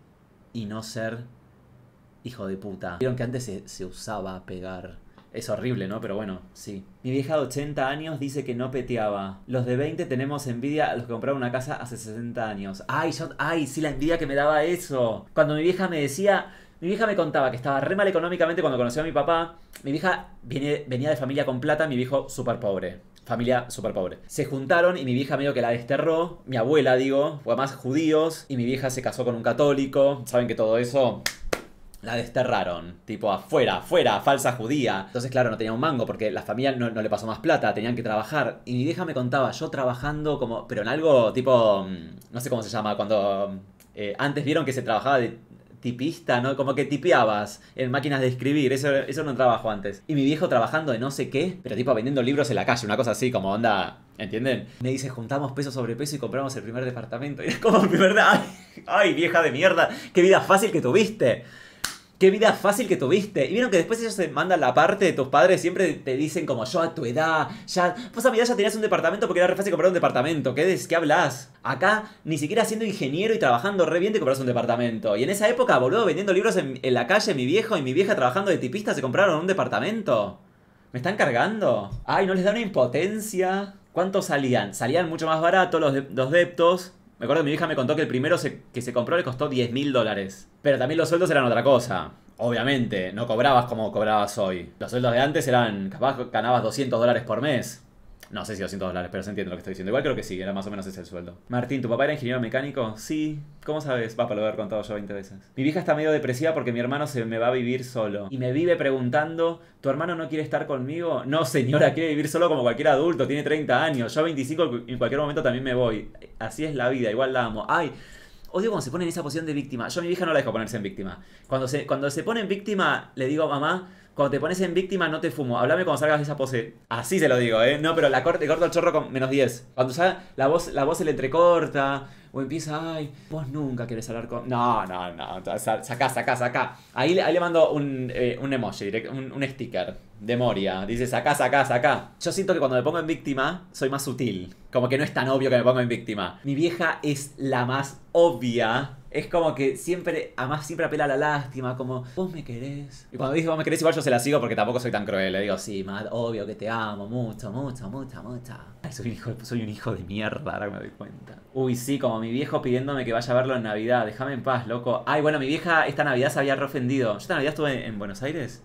y no ser hijo de puta. Vieron que antes se, se usaba pegar. Es horrible, ¿no? Pero bueno, sí. Mi vieja de ochenta años dice que no peteaba. Los de veinte tenemos envidia a los que compraron una casa hace sesenta años. ¡Ay, yo, ay, sí, la envidia que me daba eso! Cuando mi vieja me decía... Mi vieja me contaba que estaba re mal económicamente cuando conoció a mi papá. Mi vieja viene, venía de familia con plata, mi viejo súper pobre. Familia súper pobre. Se juntaron y mi vieja medio que la desterró. Mi abuela, digo, fue además judíos. Y mi vieja se casó con un católico. ¿Saben que todo eso? La desterraron. Tipo, afuera, afuera, falsa judía. Entonces, claro, no tenía un mango porque la familia no, no le pasó más plata. Tenían que trabajar. Y mi vieja me contaba, yo trabajando como... Pero en algo tipo... No sé cómo se llama. Cuando... Eh, antes vieron que se trabajaba de... tipista, ¿no? Como que tipeabas en máquinas de escribir, eso, eso no trabajo antes. Y mi viejo trabajando de no sé qué, pero tipo vendiendo libros en la calle, una cosa así, como onda, ¿entienden? Me dice, juntamos peso sobre peso y compramos el primer departamento. Y es como el primer... ¡Ay, ay, vieja de mierda! ¡Qué vida fácil que tuviste! qué vida fácil que tuviste. Y vieron que después ellos se mandan la parte de tus padres, siempre te dicen como, yo a tu edad, ya, pues a mi edad ya tenías un departamento porque era re fácil comprar un departamento. ¿Qué, des, qué hablas? Acá, ni siquiera siendo ingeniero y trabajando re bien te compras un departamento. Y en esa época, boludo, vendiendo libros en, en la calle, mi viejo y mi vieja trabajando de tipista se compraron un departamento. ¿Me están cargando? Ay, ¿no les da una impotencia? ¿Cuánto salían? Salían mucho más barato los, de, los deptos. Me acuerdo que mi hija me contó que el primero se, que se compró le costó diez mil dólares. Pero también los sueldos eran otra cosa. Obviamente, no cobrabas como cobrabas hoy. Los sueldos de antes eran, capaz ganabas doscientos dólares por mes. No sé si doscientos dólares, pero se entiende lo que estoy diciendo. Igual creo que sí, era más o menos ese el sueldo. Martín, ¿tu papá era ingeniero mecánico? Sí. ¿Cómo sabes? Va, para lo haber contado yo veinte veces. Mi vieja está medio depresiva porque mi hermano se me va a vivir solo. Y me vive preguntando, ¿tu hermano no quiere estar conmigo? No, señora, quiere vivir solo como cualquier adulto. Tiene treinta años. Yo a veinticinco en cualquier momento también me voy. Así es la vida, igual la amo. Ay, odio cuando se pone en esa posición de víctima. Yo a mi vieja no la dejo ponerse en víctima. Cuando se, cuando se pone en víctima, le digo, mamá, cuando te pones en víctima no te fumo. Háblame cuando salgas de esa pose. Así se lo digo, ¿eh? No, pero la corte, corto el chorro con menos diez. Cuando ya la voz, la voz se le entrecorta o empieza, ay, vos nunca querés hablar con... No, no, no. Sacá, sacá, sacá. Ahí, ahí le mando un, eh, un emoji, direct, un, un sticker de Moria. Dice, sacá, sacá, sacá. Yo siento que cuando me pongo en víctima soy más sutil. Como que no es tan obvio que me pongo en víctima. Mi vieja es la más obvia. Es como que siempre, además siempre apela a la lástima, como, vos me querés. Y cuando dice vos me querés, igual yo se la sigo porque tampoco soy tan cruel. Le digo, sí, más obvio que te amo, mucho, mucho, mucho, mucho. Ay, soy un hijo, soy un hijo de mierda, ahora que me doy cuenta. Uy, sí, como mi viejo pidiéndome que vaya a verlo en Navidad. Déjame en paz, loco. Ay, bueno, mi vieja esta Navidad se había re ofendido. Yo esta Navidad estuve en Buenos Aires.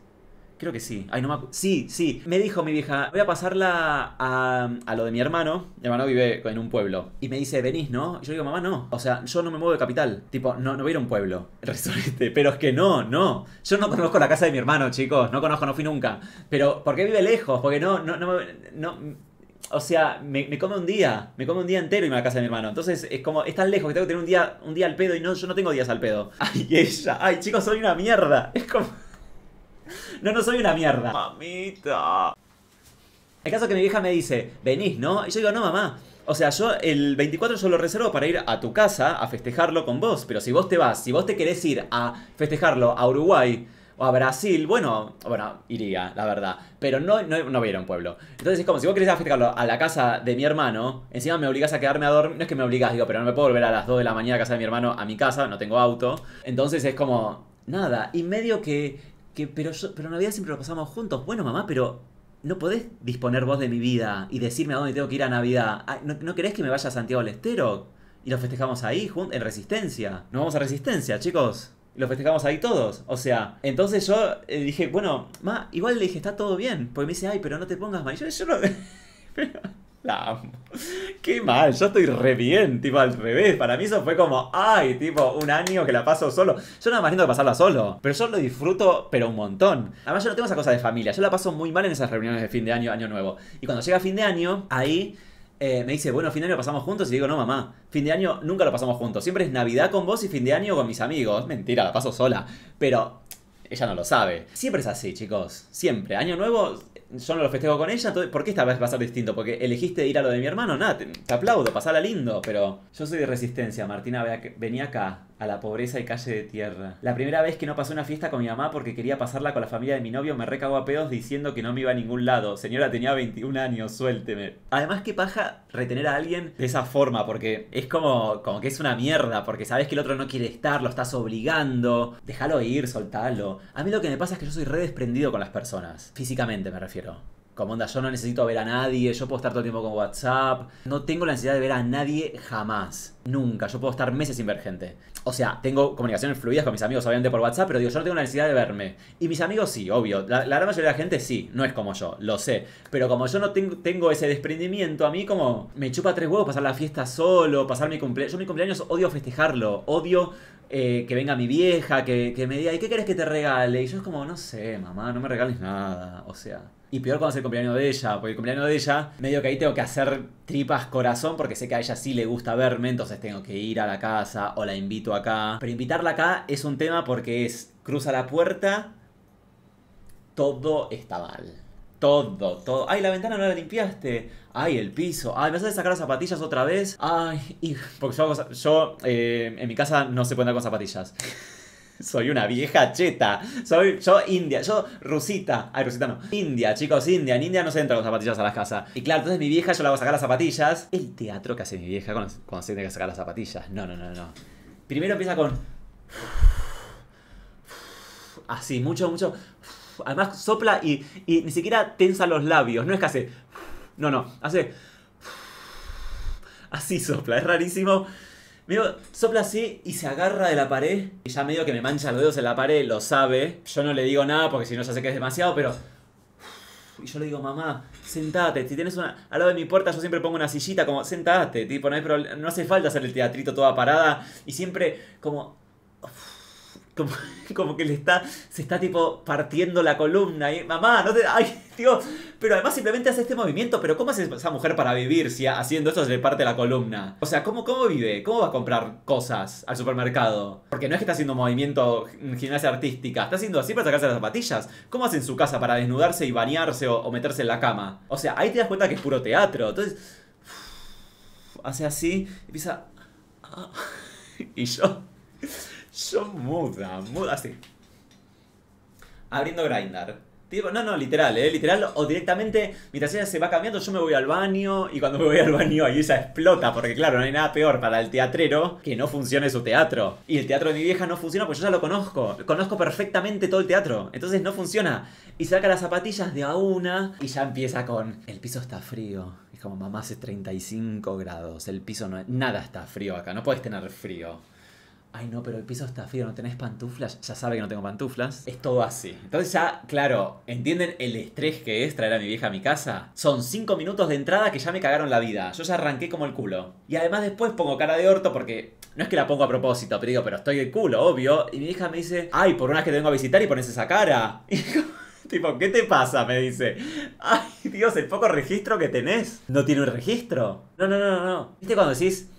Creo que sí. Ay, no me acuerdo. Sí, sí. Me dijo mi vieja, voy a pasarla a, a lo de mi hermano. Mi hermano vive en un pueblo. Y me dice, venís, ¿no? Y yo digo, mamá, no. O sea, yo no me muevo de capital. Tipo, no, no voy a ir a un pueblo. Resolviste. Pero es que no, no. Yo no conozco la casa de mi hermano, chicos. No conozco, no fui nunca. Pero, ¿por qué vive lejos? Porque no, no, no, no. O sea, me, me come un día. Me come un día entero y me va a la casa de mi hermano. Entonces, es como, es tan lejos que tengo que tener un día, un día al pedo y no, yo no tengo días al pedo. Ay, ella. Ay, chicos, soy una mierda. Es como... No, no soy una mierda. Mamita. El caso es que mi vieja me dice, venís, ¿no? Y yo digo, no, mamá. O sea, yo el veinticuatro yo lo reservo para ir a tu casa a festejarlo con vos. Pero si vos te vas, si vos te querés ir a festejarlo a Uruguay o a Brasil, bueno, bueno, iría, la verdad. Pero no, no, no voy a ir a un pueblo. Entonces es como, si vos querés ir a festejarlo a la casa de mi hermano, encima me obligás a quedarme a dormir. No es que me obligás, digo, pero no me puedo volver a las dos de la mañana a casa de mi hermano a mi casa, no tengo auto. Entonces es como, nada, y medio que... Que, pero, yo, pero en Navidad siempre lo pasamos juntos. Bueno, mamá, pero no podés disponer vos de mi vida y decirme a dónde tengo que ir a Navidad. Ay, ¿no, ¿No querés que me vaya a Santiago del Estero? Y lo festejamos ahí, en Resistencia. Nos vamos a Resistencia, chicos. Y lo festejamos ahí todos. O sea, entonces yo eh, dije, bueno, ma, igual le dije, está todo bien. Porque me dice, ay, pero no te pongas mal. Y yo, yo no... La amo. Qué mal, yo estoy re bien, tipo al revés. Para mí eso fue como, ay, tipo un año que la paso solo. Yo nada más lindo que pasarla solo, pero yo lo disfruto, pero un montón. Además yo no tengo esa cosa de familia, yo la paso muy mal en esas reuniones de fin de año, año nuevo. Y cuando llega fin de año, ahí eh, me dice, bueno, fin de año pasamos juntos. Y digo, no mamá, fin de año nunca lo pasamos juntos. Siempre es Navidad con vos y fin de año con mis amigos. Mentira, la paso sola, pero ella no lo sabe. Siempre es así, chicos, siempre, año nuevo... Yo no lo festejo con ella, entonces, ¿por qué esta vez va a ser distinto? Porque elegiste ir a lo de mi hermano, nada, te, te aplaudo, pasala lindo, pero... Yo soy de Resistencia, Martina, venía acá, a la pobreza y calle de tierra. La primera vez que no pasé una fiesta con mi mamá porque quería pasarla con la familia de mi novio, me recagó a pedos diciendo que no me iba a ningún lado. Señora, tenía veintiún años, suélteme. Además, qué paja retener a alguien de esa forma, porque es como, como que es una mierda, porque sabes que el otro no quiere estar, lo estás obligando. Déjalo ir, soltalo. A mí lo que me pasa es que yo soy re desprendido con las personas, físicamente me refiero. Como onda, yo no necesito ver a nadie, yo puedo estar todo el tiempo con WhatsApp. No tengo la necesidad de ver a nadie jamás, nunca. Yo puedo estar meses sin ver gente. O sea, tengo comunicaciones fluidas con mis amigos, obviamente por WhatsApp, pero digo, yo no tengo la necesidad de verme. Y mis amigos sí, obvio. La, la gran mayoría de la gente sí, no es como yo, lo sé. Pero como yo no tengo, tengo ese desprendimiento, a mí como me chupa tres huevos pasar la fiesta solo, pasar mi cumpleaños. Yo mi cumpleaños odio festejarlo, odio... Eh, que venga mi vieja, que, que me diga, ¿y qué querés que te regale? Y yo es como, no sé, mamá, no me regales nada, o sea. Y peor cuando es el cumpleaños de ella, porque el cumpleaños de ella, medio que ahí tengo que hacer tripas corazón, porque sé que a ella sí le gusta verme, entonces tengo que ir a la casa, o la invito acá. Pero invitarla acá es un tema porque es, cruza la puerta, todo está mal. Todo, todo. Ay, la ventana no la limpiaste. Ay, el piso. Ay, me haces sacar las zapatillas otra vez. Ay, y... porque yo hago... Yo eh, en mi casa no se puede andar con zapatillas. Soy una vieja cheta. Soy yo india, yo rusita. Ay, rusita no. India, chicos, india. En India no se entra con zapatillas a la casa. Y claro, entonces mi vieja, yo la voy a sacar las zapatillas. El teatro que hace mi vieja cuando, cuando se tiene que sacar las zapatillas. No, no, no, no. Primero empieza con... Así, mucho, mucho... Además sopla y, y ni siquiera tensa los labios. No es que hace... No, no. Hace... Así sopla. Es rarísimo. Medio sopla así y se agarra de la pared. Y ya medio que me mancha los dedos en la pared. Lo sabe. Yo no le digo nada porque si no ya sé que es demasiado, pero... Y yo le digo, mamá, sentate. Si tienes una... Al lado de mi puerta yo siempre pongo una sillita como... Sentate. Tipo, no hay problema. No hace falta hacer el teatrito toda parada. Y siempre como... Como, como que le está, se está tipo partiendo la columna y mamá, no te... Ay, tío, pero además simplemente hace este movimiento, pero ¿cómo hace esa mujer para vivir si haciendo esto se le parte la columna? O sea, ¿cómo, cómo vive? ¿Cómo va a comprar cosas al supermercado? Porque no es que está haciendo un movimiento gimnasia artística, está haciendo así para sacarse las zapatillas. ¿Cómo hace en su casa para desnudarse y bañarse o, o meterse en la cama? O sea, ahí te das cuenta que es puro teatro, entonces... Hace así, empieza... Y yo... Yo muda, muda, así. Abriendo Grindr. Tipo, no, no, literal, eh, literal. O directamente, mientras ella se va cambiando, yo me voy al baño. Y cuando me voy al baño, ahí ella explota. Porque claro, no hay nada peor para el teatrero que no funcione su teatro. Y el teatro de mi vieja no funciona porque yo ya lo conozco. Conozco perfectamente todo el teatro. Entonces no funciona. Y saca las zapatillas de a una. Y ya empieza con... El piso está frío. Es como, mamá, hace treinta y cinco grados. El piso no... Nada está frío acá. No puedes tener frío. Ay, no, pero el piso está frío, ¿no tenés pantuflas? Ya sabe que no tengo pantuflas. Es todo así. Entonces ya, claro, ¿entienden el estrés que es traer a mi vieja a mi casa? Son cinco minutos de entrada que ya me cagaron la vida. Yo ya arranqué como el culo. Y además después pongo cara de orto porque... No es que la pongo a propósito, pero digo, pero estoy de culo, obvio. Y mi vieja me dice, ay, por una vez que te vengo a visitar y pones esa cara. Y digo, tipo, ¿qué te pasa? Me dice. Ay, Dios, el poco registro que tenés. No tiene un registro. No, no, no, no, no. ¿Viste cuando decís...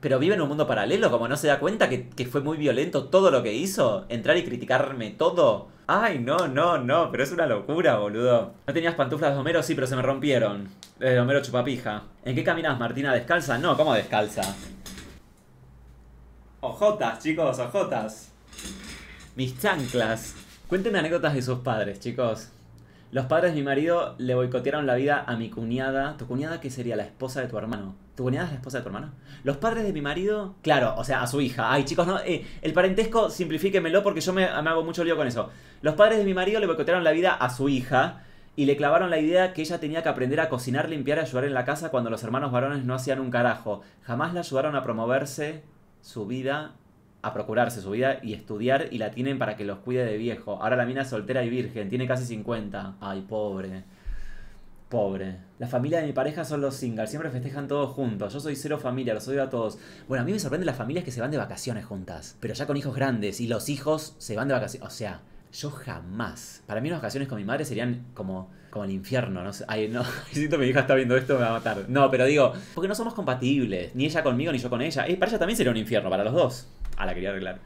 Pero vive en un mundo paralelo, como no se da cuenta que, que fue muy violento todo lo que hizo. Entrar y criticarme todo. Ay, no, no, no, pero es una locura, boludo. ¿No tenías pantuflas de Homero? Sí, pero se me rompieron. De Homero chupapija. ¿En qué caminas, Martina? ¿Descalza? No, ¿cómo descalza? Ojotas, chicos, ojotas. Mis chanclas. Cuéntenme anécdotas de sus padres, chicos. Los padres de mi marido le boicotearon la vida a mi cuñada. ¿Tu cuñada qué sería? La esposa de tu hermano. ¿Tu cuñada es la esposa de tu hermano? Los padres de mi marido... Claro, o sea, a su hija. Ay, chicos, no... Eh, el parentesco, simplifíquemelo porque yo me, me hago mucho lío con eso. Los padres de mi marido le boicotearon la vida a su hija y le clavaron la idea que ella tenía que aprender a cocinar, limpiar y ayudar en la casa cuando los hermanos varones no hacían un carajo. Jamás la ayudaron a promoverse su vida... a procurarse su vida y estudiar y la tienen para que los cuide de viejo. Ahora la mina es soltera y virgen, tiene casi cincuenta. Ay, pobre. Pobre. La familia de mi pareja son los singles, siempre festejan todos juntos. Yo soy cero familia, los odio a todos. Bueno, a mí me sorprende las familias que se van de vacaciones juntas, pero ya con hijos grandes y los hijos se van de vacaciones. O sea, yo jamás. Para mí las vacaciones con mi madre serían como... Como el infierno, no sé. Ay, no. Siento que mi hija está viendo esto, me va a matar. No, pero digo, porque no somos compatibles. Ni ella conmigo, ni yo con ella. Eh, para ella también sería un infierno, para los dos. Ah, la quería arreglar.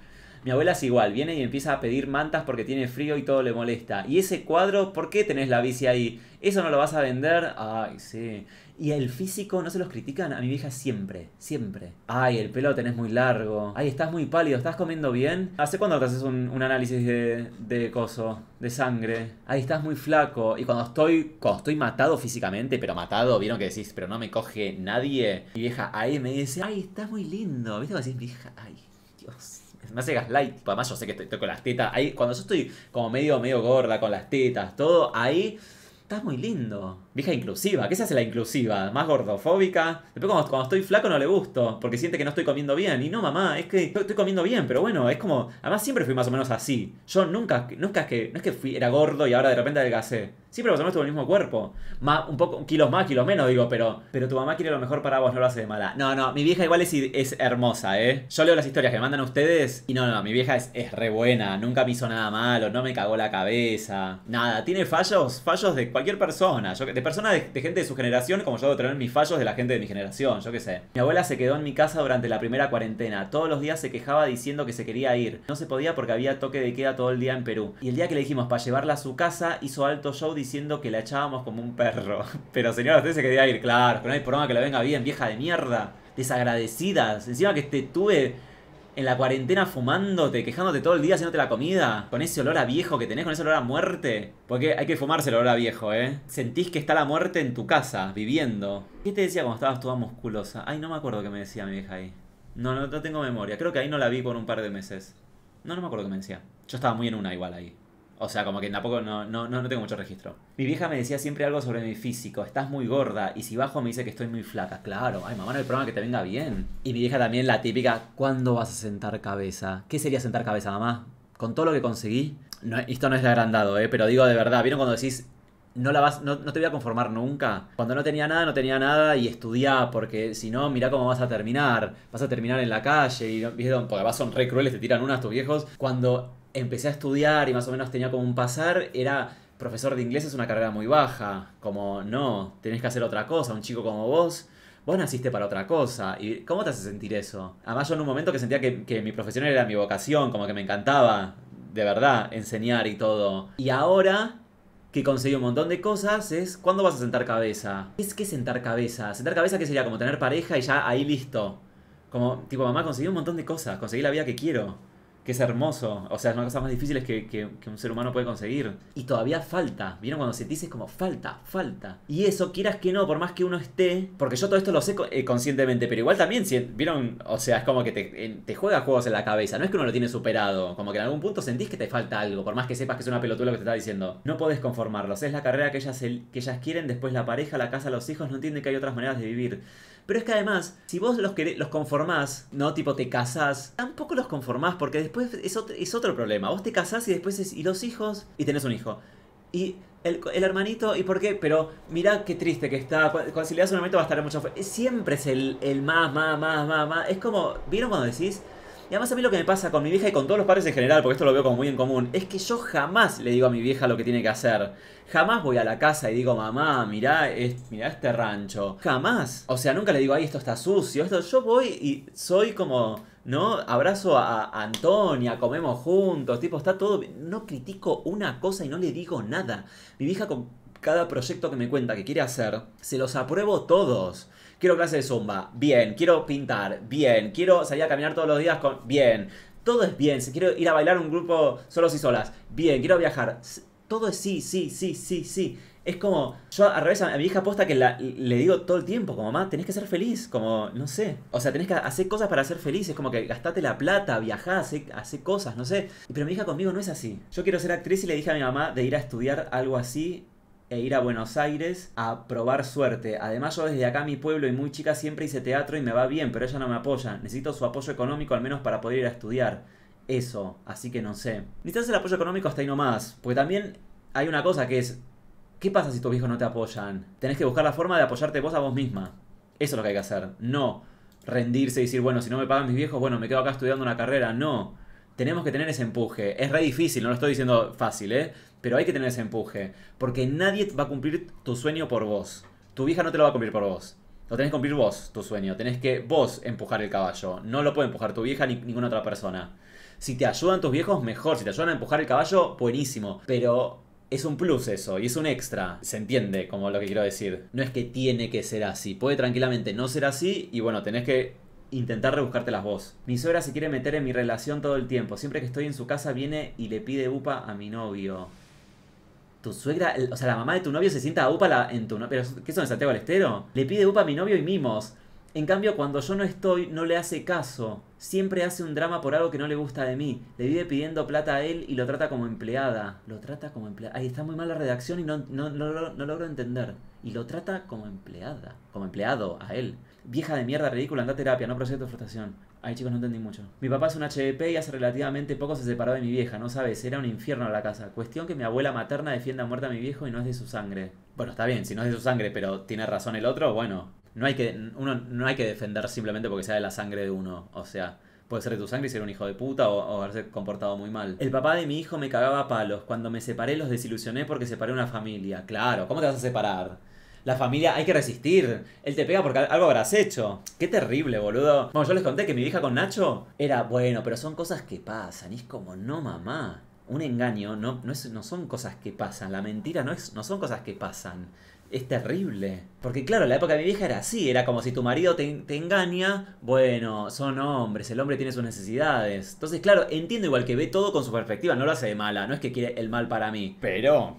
Mi abuela es igual, viene y empieza a pedir mantas porque tiene frío y todo le molesta. ¿Y ese cuadro? ¿Por qué tenés la bici ahí? ¿Eso no lo vas a vender? Ay, sí. ¿Y el físico? ¿No se los critican? A mi vieja siempre, siempre. Ay, el pelo tenés muy largo. Ay, estás muy pálido, ¿estás comiendo bien? ¿Hace cuándo te haces un, un análisis de, de coso, de sangre? Ay, estás muy flaco. Y cuando estoy, cuando estoy matado físicamente, pero matado, vieron que decís, pero no me coge nadie. Mi vieja ahí me dice, ay, estás muy lindo. ¿Viste cómo decís, vieja? Ay, Dios. Me hace gaslight, además yo sé que estoy, estoy con las tetas ahí, cuando yo estoy como medio, medio gorda con las tetas, todo, ahí estás muy lindo. Vieja inclusiva, ¿qué se hace la inclusiva? Más gordofóbica. Después cuando, cuando estoy flaco no le gusto, porque siente que no estoy comiendo bien. Y no, mamá, es que estoy, estoy comiendo bien, pero bueno, es como, además siempre fui más o menos así. Yo nunca, nunca es que, no es que fui, era gordo y ahora de repente adelgacé. Siempre más o menos tuve el mismo cuerpo. Más, un poco, kilos más, kilos menos, digo, pero, pero tu mamá quiere lo mejor para vos, no lo hace de mala. No, no, mi vieja igual es, es hermosa, ¿eh? Yo leo las historias que me mandan a ustedes y no, no, mi vieja es, es re buena, nunca me hizo nada malo, no me cagó la cabeza, nada. Tiene fallos, fallos de cualquier persona, yo, de personas de, de gente de su generación, como yo debo tener mis fallos de la gente de mi generación, yo qué sé. Mi abuela se quedó en mi casa durante la primera cuarentena, todos los días se quejaba diciendo que se quería ir. No se podía porque había toque de queda todo el día en Perú. Y el día que le dijimos para llevarla a su casa, hizo alto show diciendo... diciendo que la echábamos como un perro. Pero señora, usted se quería ir, claro, pero no hay problema que la venga bien, vieja de mierda. Desagradecidas. Encima que te tuve en la cuarentena fumándote, quejándote todo el día, haciéndote la comida, con ese olor a viejo que tenés, con ese olor a muerte. Porque hay que fumarse el olor a viejo, ¿eh? Sentís que está la muerte en tu casa, viviendo. ¿Qué te decía cuando estabas toda musculosa? Ay, no me acuerdo qué me decía mi vieja ahí. No, no, no tengo memoria. Creo que ahí no la vi por un par de meses. No, no me acuerdo qué me decía. Yo estaba muy en una igual ahí. O sea, como que tampoco, no, no, no tengo mucho registro. Mi vieja me decía siempre algo sobre mi físico. Estás muy gorda. Y si bajo me dice que estoy muy flaca. Claro. Ay, mamá, no hay problema, que te venga bien. Y mi vieja también, la típica, ¿cuándo vas a sentar cabeza? ¿Qué sería sentar cabeza, mamá? Con todo lo que conseguí. No, esto no es de agrandado, ¿eh? Pero digo de verdad. ¿Vieron cuando decís, no, la vas, no, no te voy a conformar nunca? Cuando no tenía nada, no tenía nada. Y estudiá, porque si no, mirá cómo vas a terminar. Vas a terminar en la calle. Y vieron, porque vas, son re crueles, te tiran unas tus viejos. Cuando empecé a estudiar y más o menos tenía como un pasar, era profesor de inglés, es una carrera muy baja, como no, tenés que hacer otra cosa, un chico como vos, vos naciste para otra cosa, y ¿cómo te hace sentir eso? Además yo en un momento que sentía que, que mi profesión era mi vocación, como que me encantaba, de verdad, enseñar y todo, y ahora que conseguí un montón de cosas es, ¿cuándo vas a sentar cabeza? ¿Es que sentar cabeza? ¿Sentar cabeza qué sería? Como tener pareja y ya ahí listo, como tipo mamá, conseguí un montón de cosas, conseguí la vida que quiero, que es hermoso, o sea, es una de las cosas más difíciles que, que, que un ser humano puede conseguir. Y todavía falta, ¿vieron? Cuando se te dice es como falta, falta. Y eso, quieras que no, por más que uno esté, porque yo todo esto lo sé eh, conscientemente, pero igual también, si, ¿vieron? O sea, es como que te, te juega juegos en la cabeza, no es que uno lo tiene superado, como que en algún punto sentís que te falta algo, por más que sepas que es una pelotuda lo que te está diciendo. No podés conformarlos, es la carrera que ellas, el, que ellas quieren, después la pareja, la casa, los hijos, no entienden que hay otras maneras de vivir. Pero es que además, si vos los, querés, los conformás, ¿no? Tipo, te casás, tampoco los conformás, porque después es otro, es otro problema. Vos te casás y después es, y los hijos, y tenés un hijo. Y el, el hermanito, ¿y por qué? Pero mirá qué triste que está. Cuando, si le das un hermanito va a estar mucho... Siempre es el, el más, más, más, más, más. Es como, ¿vieron cuando decís? Y además a mí lo que me pasa con mi vieja y con todos los padres en general, porque esto lo veo como muy en común, es que yo jamás le digo a mi vieja lo que tiene que hacer. Jamás voy a la casa y digo, mamá, mirá, es, mirá este rancho. Jamás. O sea, nunca le digo, ay, esto está sucio. Esto. Yo voy y soy como, ¿no? Abrazo a, a Antonia, comemos juntos, tipo, está todo... No critico una cosa y no le digo nada. Mi vieja con cada proyecto que me cuenta que quiere hacer, se los apruebo todos. Quiero clase de zumba, bien. Quiero pintar, bien. Quiero salir a caminar todos los días con... Bien. Todo es bien. Si quiero ir a bailar un grupo solos y solas, bien. Quiero viajar. Todo es sí, sí, sí, sí, sí. Es como... Yo al revés a mi hija posta que la, le digo todo el tiempo, como mamá, tenés que ser feliz. Como, no sé. O sea, tenés que hacer cosas para ser feliz. Es como que gastate la plata, viajá, hace, hace cosas, no sé. Pero mi hija conmigo no es así. Yo quiero ser actriz y le dije a mi mamá de ir a estudiar algo así... E ir a Buenos Aires a probar suerte. Además yo desde acá, mi pueblo y muy chica, siempre hice teatro y me va bien, pero ella no me apoya. Necesito su apoyo económico al menos para poder ir a estudiar. Eso, así que no sé. Necesitas el apoyo económico hasta ahí nomás. Porque también hay una cosa que es, ¿qué pasa si tus viejos no te apoyan? Tenés que buscar la forma de apoyarte vos a vos misma. Eso es lo que hay que hacer. No rendirse y decir, bueno, si no me pagan mis viejos, bueno, me quedo acá estudiando una carrera. No. Tenemos que tener ese empuje. Es re difícil, no lo estoy diciendo fácil, ¿eh? Pero hay que tener ese empuje. Porque nadie va a cumplir tu sueño por vos. Tu vieja no te lo va a cumplir por vos. Lo tenés que cumplir vos, tu sueño. Tenés que vos empujar el caballo. No lo puede empujar tu vieja ni ninguna otra persona. Si te ayudan tus viejos, mejor. Si te ayudan a empujar el caballo, buenísimo. Pero es un plus eso, y es un extra. Se entiende como lo que quiero decir. No es que tiene que ser así. Puede tranquilamente no ser así, y bueno, tenés que... intentar rebuscártelas vos. Mi suegra se quiere meter en mi relación todo el tiempo. Siempre que estoy en su casa viene y le pide upa a mi novio. Tu suegra, el, o sea, la mamá de tu novio se sienta a upa la, en tu novio. ¿Pero qué son, de Santiago del Estero? Le pide upa a mi novio y mimos. En cambio, cuando yo no estoy, no le hace caso. Siempre hace un drama por algo que no le gusta de mí. Le vive pidiendo plata a él y lo trata como empleada. Lo trata como empleada. Ahí está muy mal la redacción y no, no, no, no, no logro entender. Y lo trata como empleada. Como empleado a él. Vieja de mierda, ridícula, anda a terapia, no procede tu frustración. Ay, chicos, no entendí mucho. Mi papá es un H D P y hace relativamente poco se separó de mi vieja, no sabes, era un infierno la casa. Cuestión que mi abuela materna defiende a muerte a mi viejo y no es de su sangre. Bueno, está bien, si no es de su sangre, pero tiene razón el otro, bueno. No hay que, uno no hay que defender simplemente porque sea de la sangre de uno, o sea... Puede ser de tu sangre y ser un hijo de puta o, o haberse comportado muy mal. El papá de mi hijo me cagaba a palos. Cuando me separé los desilusioné porque separé una familia. Claro, ¿cómo te vas a separar? La familia, hay que resistir. Él te pega porque algo habrás hecho. Qué terrible, boludo. Bueno, yo les conté que mi vieja con Nacho era, bueno, pero son cosas que pasan. Y es como, no, mamá. un engaño no, no, es, no son cosas que pasan. La mentira no, es, no son cosas que pasan. Es terrible. Porque claro, la época de mi vieja era así. Era como si tu marido te, te engaña. Bueno, son hombres. El hombre tiene sus necesidades. Entonces claro, entiendo igual que ve todo con su perspectiva. No lo hace de mala. No es que quiere el mal para mí. Pero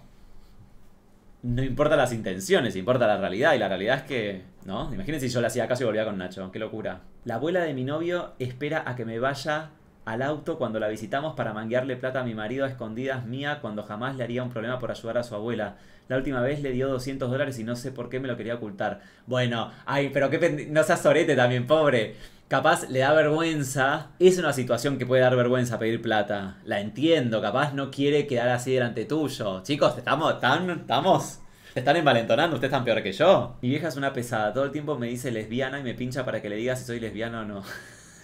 no importa las intenciones, importa la realidad. Y la realidad es que, ¿no? Imagínense si yo le hacía caso y volvía con Nacho. Qué locura. La abuela de mi novio espera a que me vaya al auto cuando la visitamos para manguearle plata a mi marido a escondidas mía cuando jamás le haría un problema por ayudar a su abuela. La última vez le dio doscientos dólares y no sé por qué me lo quería ocultar. Bueno, ay, pero qué pende... No seas sorete también, pobre. Capaz le da vergüenza. Es una situación que puede dar vergüenza pedir plata. La entiendo, capaz no quiere quedar así delante tuyo. Chicos, estamos, tan, estamos... Te están envalentonando, ustedes están peor que yo. Mi vieja es una pesada, todo el tiempo me dice lesbiana y me pincha para que le diga si soy lesbiana o no.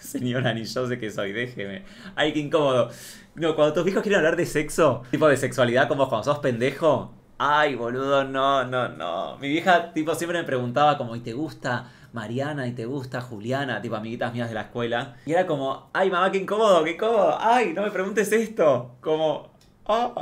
Señora, ni yo sé que soy, déjeme. Ay, qué incómodo. No, cuando tus viejos quieren hablar de sexo, tipo de sexualidad, como cuando sos pendejo. Ay, boludo, no, no, no. Mi vieja, tipo, siempre me preguntaba como, ¿y te gusta Mariana? ¿Y te gusta Juliana? Tipo, amiguitas mías de la escuela. Y era como, ay, mamá, qué incómodo, qué incómodo. Ay, no me preguntes esto. Como... Oh.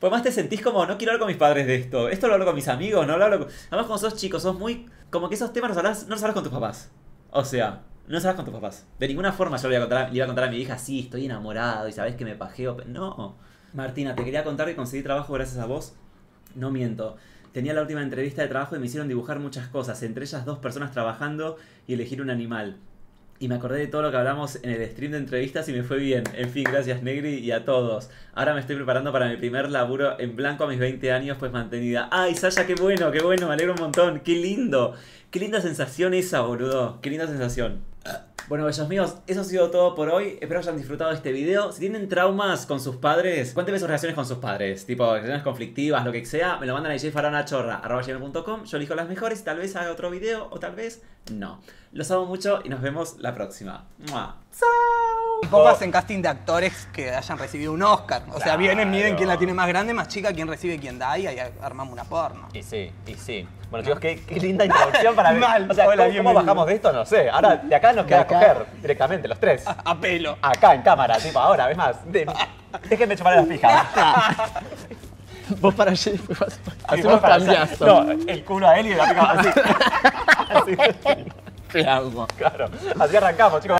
Pues más te sentís como, no quiero hablar con mis padres de esto. Esto lo hablo con mis amigos, no lo hablo con... Además, cuando sos chico, sos muy... Como que esos temas no los hablas con tus papás. O sea... No sabes con tus papás. De ninguna forma yo le iba, a contar, le iba a contar a mi hija, sí, estoy enamorado y sabes que me pajeo. No. Martina, te quería contar que conseguí trabajo gracias a vos. No miento. Tenía la última entrevista de trabajo y me hicieron dibujar muchas cosas. Entre ellas dos personas trabajando y elegir un animal. Y me acordé de todo lo que hablamos en el stream de entrevistas y me fue bien. En fin, gracias Negri y a todos. Ahora me estoy preparando para mi primer laburo en blanco a mis veinte años, pues mantenida. ¡Ay, Sasha, qué bueno, qué bueno! Me alegro un montón. ¡Qué lindo! ¡Qué linda sensación esa, boludo! ¡Qué linda sensación! Bueno, bellos míos, eso ha sido todo por hoy. Espero hayan disfrutado de este video. Si tienen traumas con sus padres, cuéntenme sus relaciones con sus padres. Tipo, relaciones conflictivas, lo que sea. Me lo mandan a jefaranachorra arroba gmail punto com. Yo elijo las mejores, tal vez haga otro video o tal vez no. Los amo mucho y nos vemos la próxima. ¡Mua! ¡Chao! Copas en casting de actores que hayan recibido un Oscar. O sea, claro. Vienen, miren quién la tiene más grande, más chica, quién recibe, quién da. Y ahí armamos una porno. Y sí, y sí. Bueno, chicos, qué, qué linda introducción para mí. O sea, hola, ¿cómo, ¿cómo bajamos de esto? No sé. Ahora, de acá nos queda coger directamente los tres. A, a pelo. Acá, en cámara, tipo, ahora, ves más. De, déjenme chupar las fijas. Vos para allí, vas, hacemos cambiazo. No, el culo a él y la picamos así. Así. Claro. Así arrancamos, chicos.